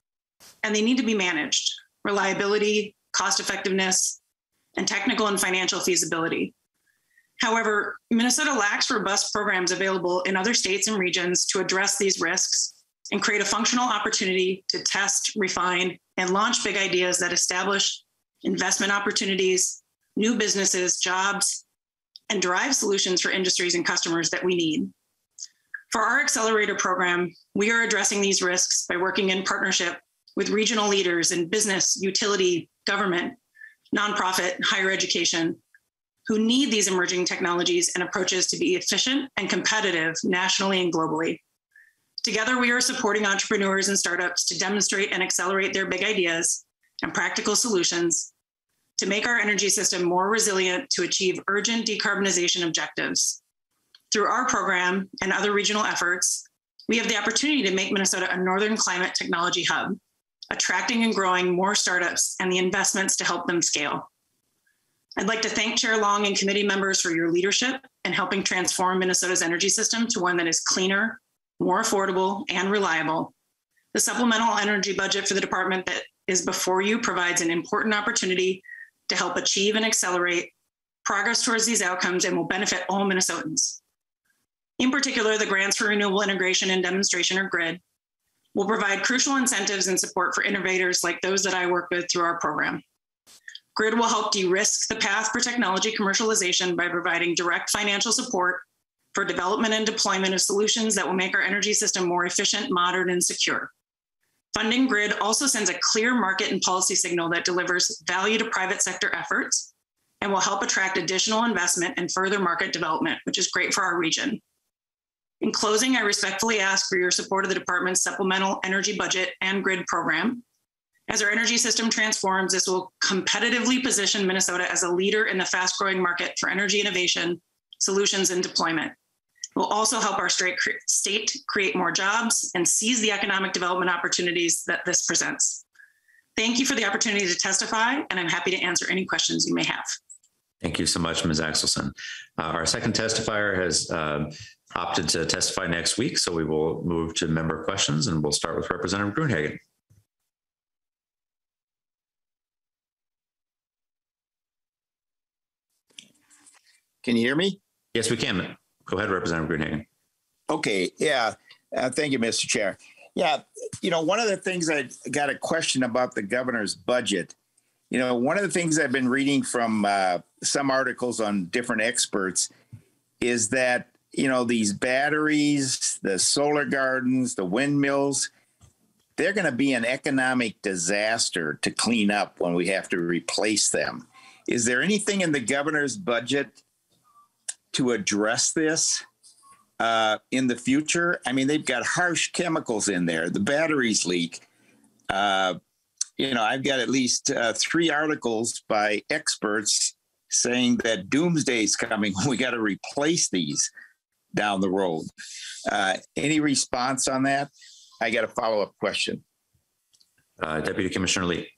and they need to be managed: reliability, cost-effectiveness, and technical and financial feasibility. However, Minnesota lacks robust programs available in other states and regions to address these risks and create a functional opportunity to test, refine, and launch big ideas that establish investment opportunities, new businesses, jobs, and drive solutions for industries and customers that we need. For our accelerator program, we are addressing these risks by working in partnership with regional leaders in business, utility, government, nonprofit, and higher education, who need these emerging technologies and approaches to be efficient and competitive nationally and globally. Together, we are supporting entrepreneurs and startups to demonstrate and accelerate their big ideas and practical solutions to make our energy system more resilient to achieve urgent decarbonization objectives. Through our program and other regional efforts, we have the opportunity to make Minnesota a northern climate technology hub, attracting and growing more startups and the investments to help them scale. I'd like to thank Chair Long and committee members for your leadership in helping transform Minnesota's energy system to one that is cleaner, more affordable, and reliable. The supplemental energy budget for the department that is before you provides an important opportunity to help achieve and accelerate progress towards these outcomes and will benefit all Minnesotans. In particular, the grants for renewable integration and demonstration or GRID will provide crucial incentives and support for innovators like those that I work with through our program. GRID will help de-risk the path for technology commercialization by providing direct financial support for development and deployment of solutions that will make our energy system more efficient, modern, and secure. Funding GRID also sends a clear market and policy signal that delivers value to private sector efforts and will help attract additional investment and further market development, which is great for our region. In closing, I respectfully ask for your support of the department's supplemental energy budget and GRID program. As our energy system transforms, this will competitively position Minnesota as a leader in the fast-growing market for energy innovation, solutions, and deployment. It will also help our state create more jobs and seize the economic development opportunities that this presents. Thank you for the opportunity to testify, and I'm happy to answer any questions you may have. Thank you so much, Ms. Axelson. Our second testifier has opted to testify next week, so we will move to member questions, and we'll start with Representative Gruenhagen. Can you hear me? Yes, we can. Go ahead, Representative Gruenhagen. Okay, yeah, thank you, Mr. Chair. Yeah, you know, one of the things I got a question about the governor's budget, you know, one of the things I've been reading from some articles on different experts is that, you know, these batteries, the solar gardens, the windmills, they're going to be an economic disaster to clean up when we have to replace them. Is there anything in the governor's budget to address this in the future? I mean, they've got harsh chemicals in there. The batteries leak. You know, I've got at least three articles by experts saying that doomsday's coming. We got to replace these down the road. Any response on that? I got a follow-up question. Deputy Commissioner Lee.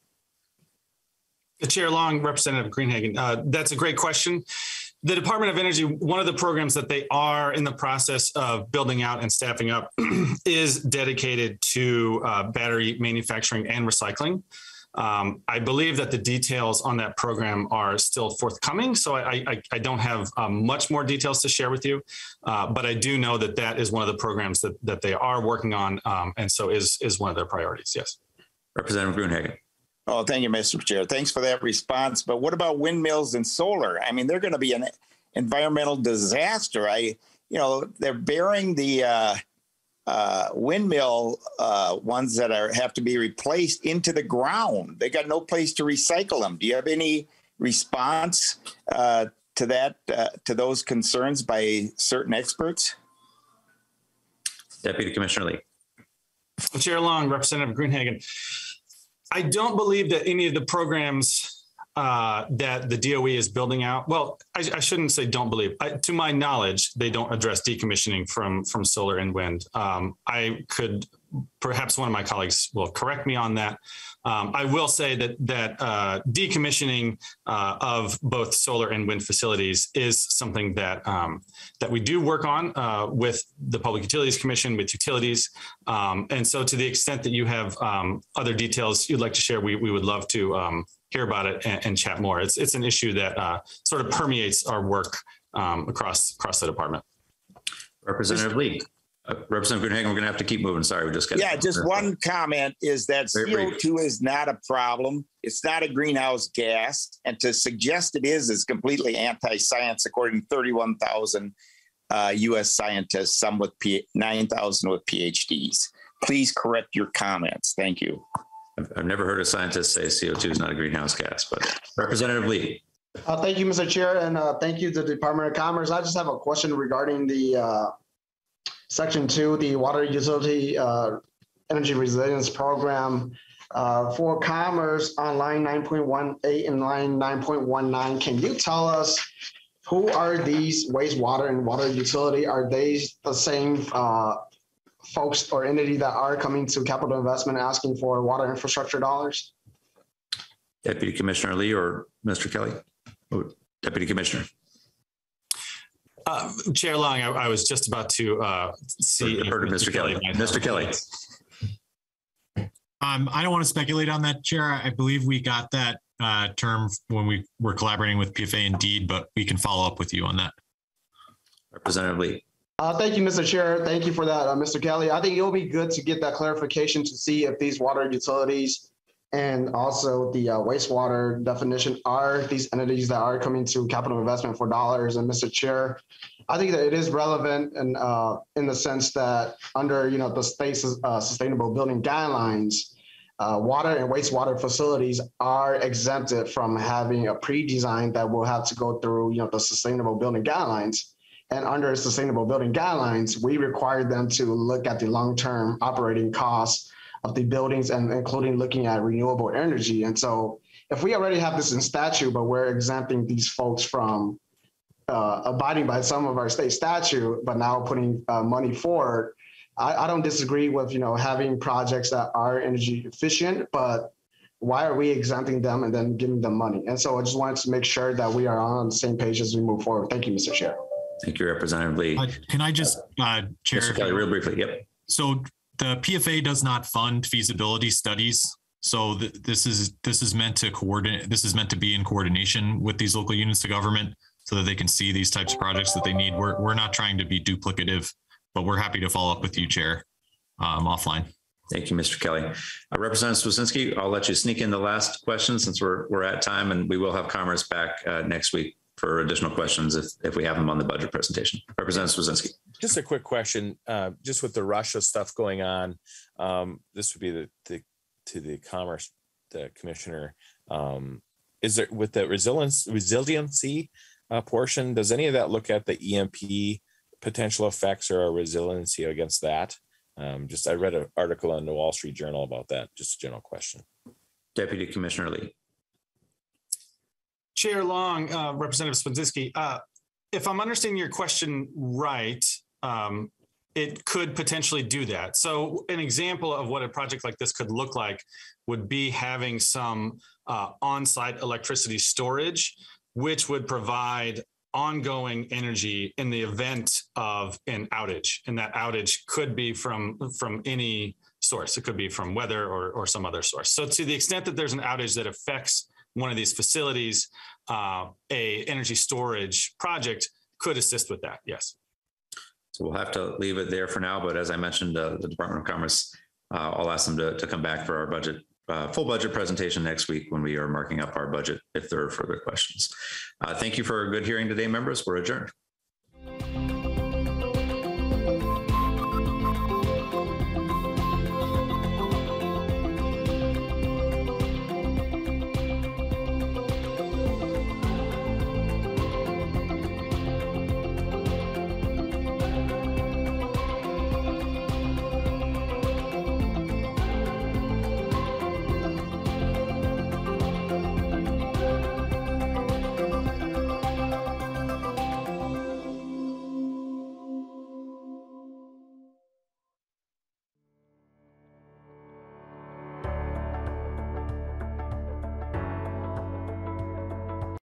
Chair Long, Representative Gruenhagen, that's a great question. The Department of Energy, one of the programs that they are in the process of building out and staffing up is dedicated to battery manufacturing and recycling. I believe that the details on that program are still forthcoming, so I don't have much more details to share with you, but I do know that that is one of the programs that, they are working on, and so is one of their priorities, yes. Representative Gruenhagen. Oh, thank you, Mr. Chair. Thanks for that response. But what about windmills and solar? I mean, they're going to be an environmental disaster. You know, they're burying the windmill ones that have to be replaced into the ground. They got no place to recycle them. Do you have any response to that, to those concerns by certain experts? Deputy Commissioner Lee. Chair Long, Representative Gruenhagen. I don't believe that any of the programs that the DOE is building out, well, I shouldn't say don't believe. To my knowledge, they don't address decommissioning from solar and wind. I could, perhaps one of my colleagues will correct me on that. I will say that, decommissioning of both solar and wind facilities is something that, that we do work on with the Public Utilities Commission, with utilities. And so to the extent that you have other details you'd like to share, we would love to hear about it and chat more. It's an issue that sort of permeates our work across the department. Representative Lee. Representative Gruenhagen, we're going to have to keep moving. Sorry, we just got. Yeah, just one comment is that CO2 is not a problem. It's not a greenhouse gas, and to suggest it is completely anti-science, according to 31,000 U.S. scientists, some with 9,000 with PhDs. Please correct your comments. Thank you. I've never heard a scientist say CO2 is not a greenhouse gas, but Representative Lee. Thank you, Mr. Chair, and thank you to the Department of Commerce. I just have a question regarding the. Section 2, the Water Utility Energy Resilience Program for Commerce on line 9.18 and line 9.19. Can you tell us who are these wastewater and water utility? Are they the same folks or entity that are coming to capital investment asking for water infrastructure dollars? Deputy Commissioner Lee or Mr. Kelly? Oh, Deputy Commissioner. Chair Long, I was just about to see. Heard of Mr. Kelly. Mr. Kelly. I don't want to speculate on that, Chair. I believe we got that term when we were collaborating with PFA Indeed, but we can follow up with you on that. Representative Lee. Thank you, Mr. Chair. Thank you for that, Mr. Kelly. I think it'll be good to get that clarification to see if these water utilities and also the wastewater definition are these entities that are coming to capital investment for dollars. And Mr. Chair, I think that it is relevant and in the sense that under the state's sustainable building guidelines, water and wastewater facilities are exempted from having a pre-design that will have to go through the sustainable building guidelines. And under sustainable building guidelines, we require them to look at the long-term operating costs of the buildings and including looking at renewable energy. And so if we already have this in statute, but we're exempting these folks from abiding by some of our state statute, but now putting money forward, I don't disagree with having projects that are energy efficient, but why are we exempting them and then giving them money? And so I just wanted to make sure that we are on the same page as we move forward. Thank you, Mr. Chair. Thank you, Representative Lee. Can I just, Chair? Mr. Kelly, real briefly, yep. So the PFA does not fund feasibility studies. So this is meant to coordinate. This is meant to be in coordination with these local units of government so that they can see these types of projects that they need. We're not trying to be duplicative, but we're happy to follow up with you, Chair, offline. Thank you, Mr. Kelly. Representative Swaczynski, I'll let you sneak in the last question since we're at time, and we will have Commerce back next week for additional questions if we have them on the budget presentation. Representative Swaczynski. Just a quick question, just with the Russia stuff going on, this would be to the Commerce Commissioner. Is there, with the resiliency portion, does any of that look at the EMP potential effects or resiliency against that? Just I read an article in the Wall Street Journal about that, just a general question. Deputy Commissioner Lee. Chair Long, Representative Swaczynski, if I'm understanding your question right, it could potentially do that. So an example of what a project like this could look like would be having some on-site electricity storage, which would provide ongoing energy in the event of an outage. And that outage could be from any source. It could be from weather or some other source. So to the extent that there's an outage that affects one of these facilities, a energy storage project could assist with that, yes. So we'll have to leave it there for now, but as I mentioned, the Department of Commerce, I'll ask them to come back for our budget, full budget presentation next week when we are marking up our budget if there are further questions. Thank you for a good hearing today, members. We're adjourned.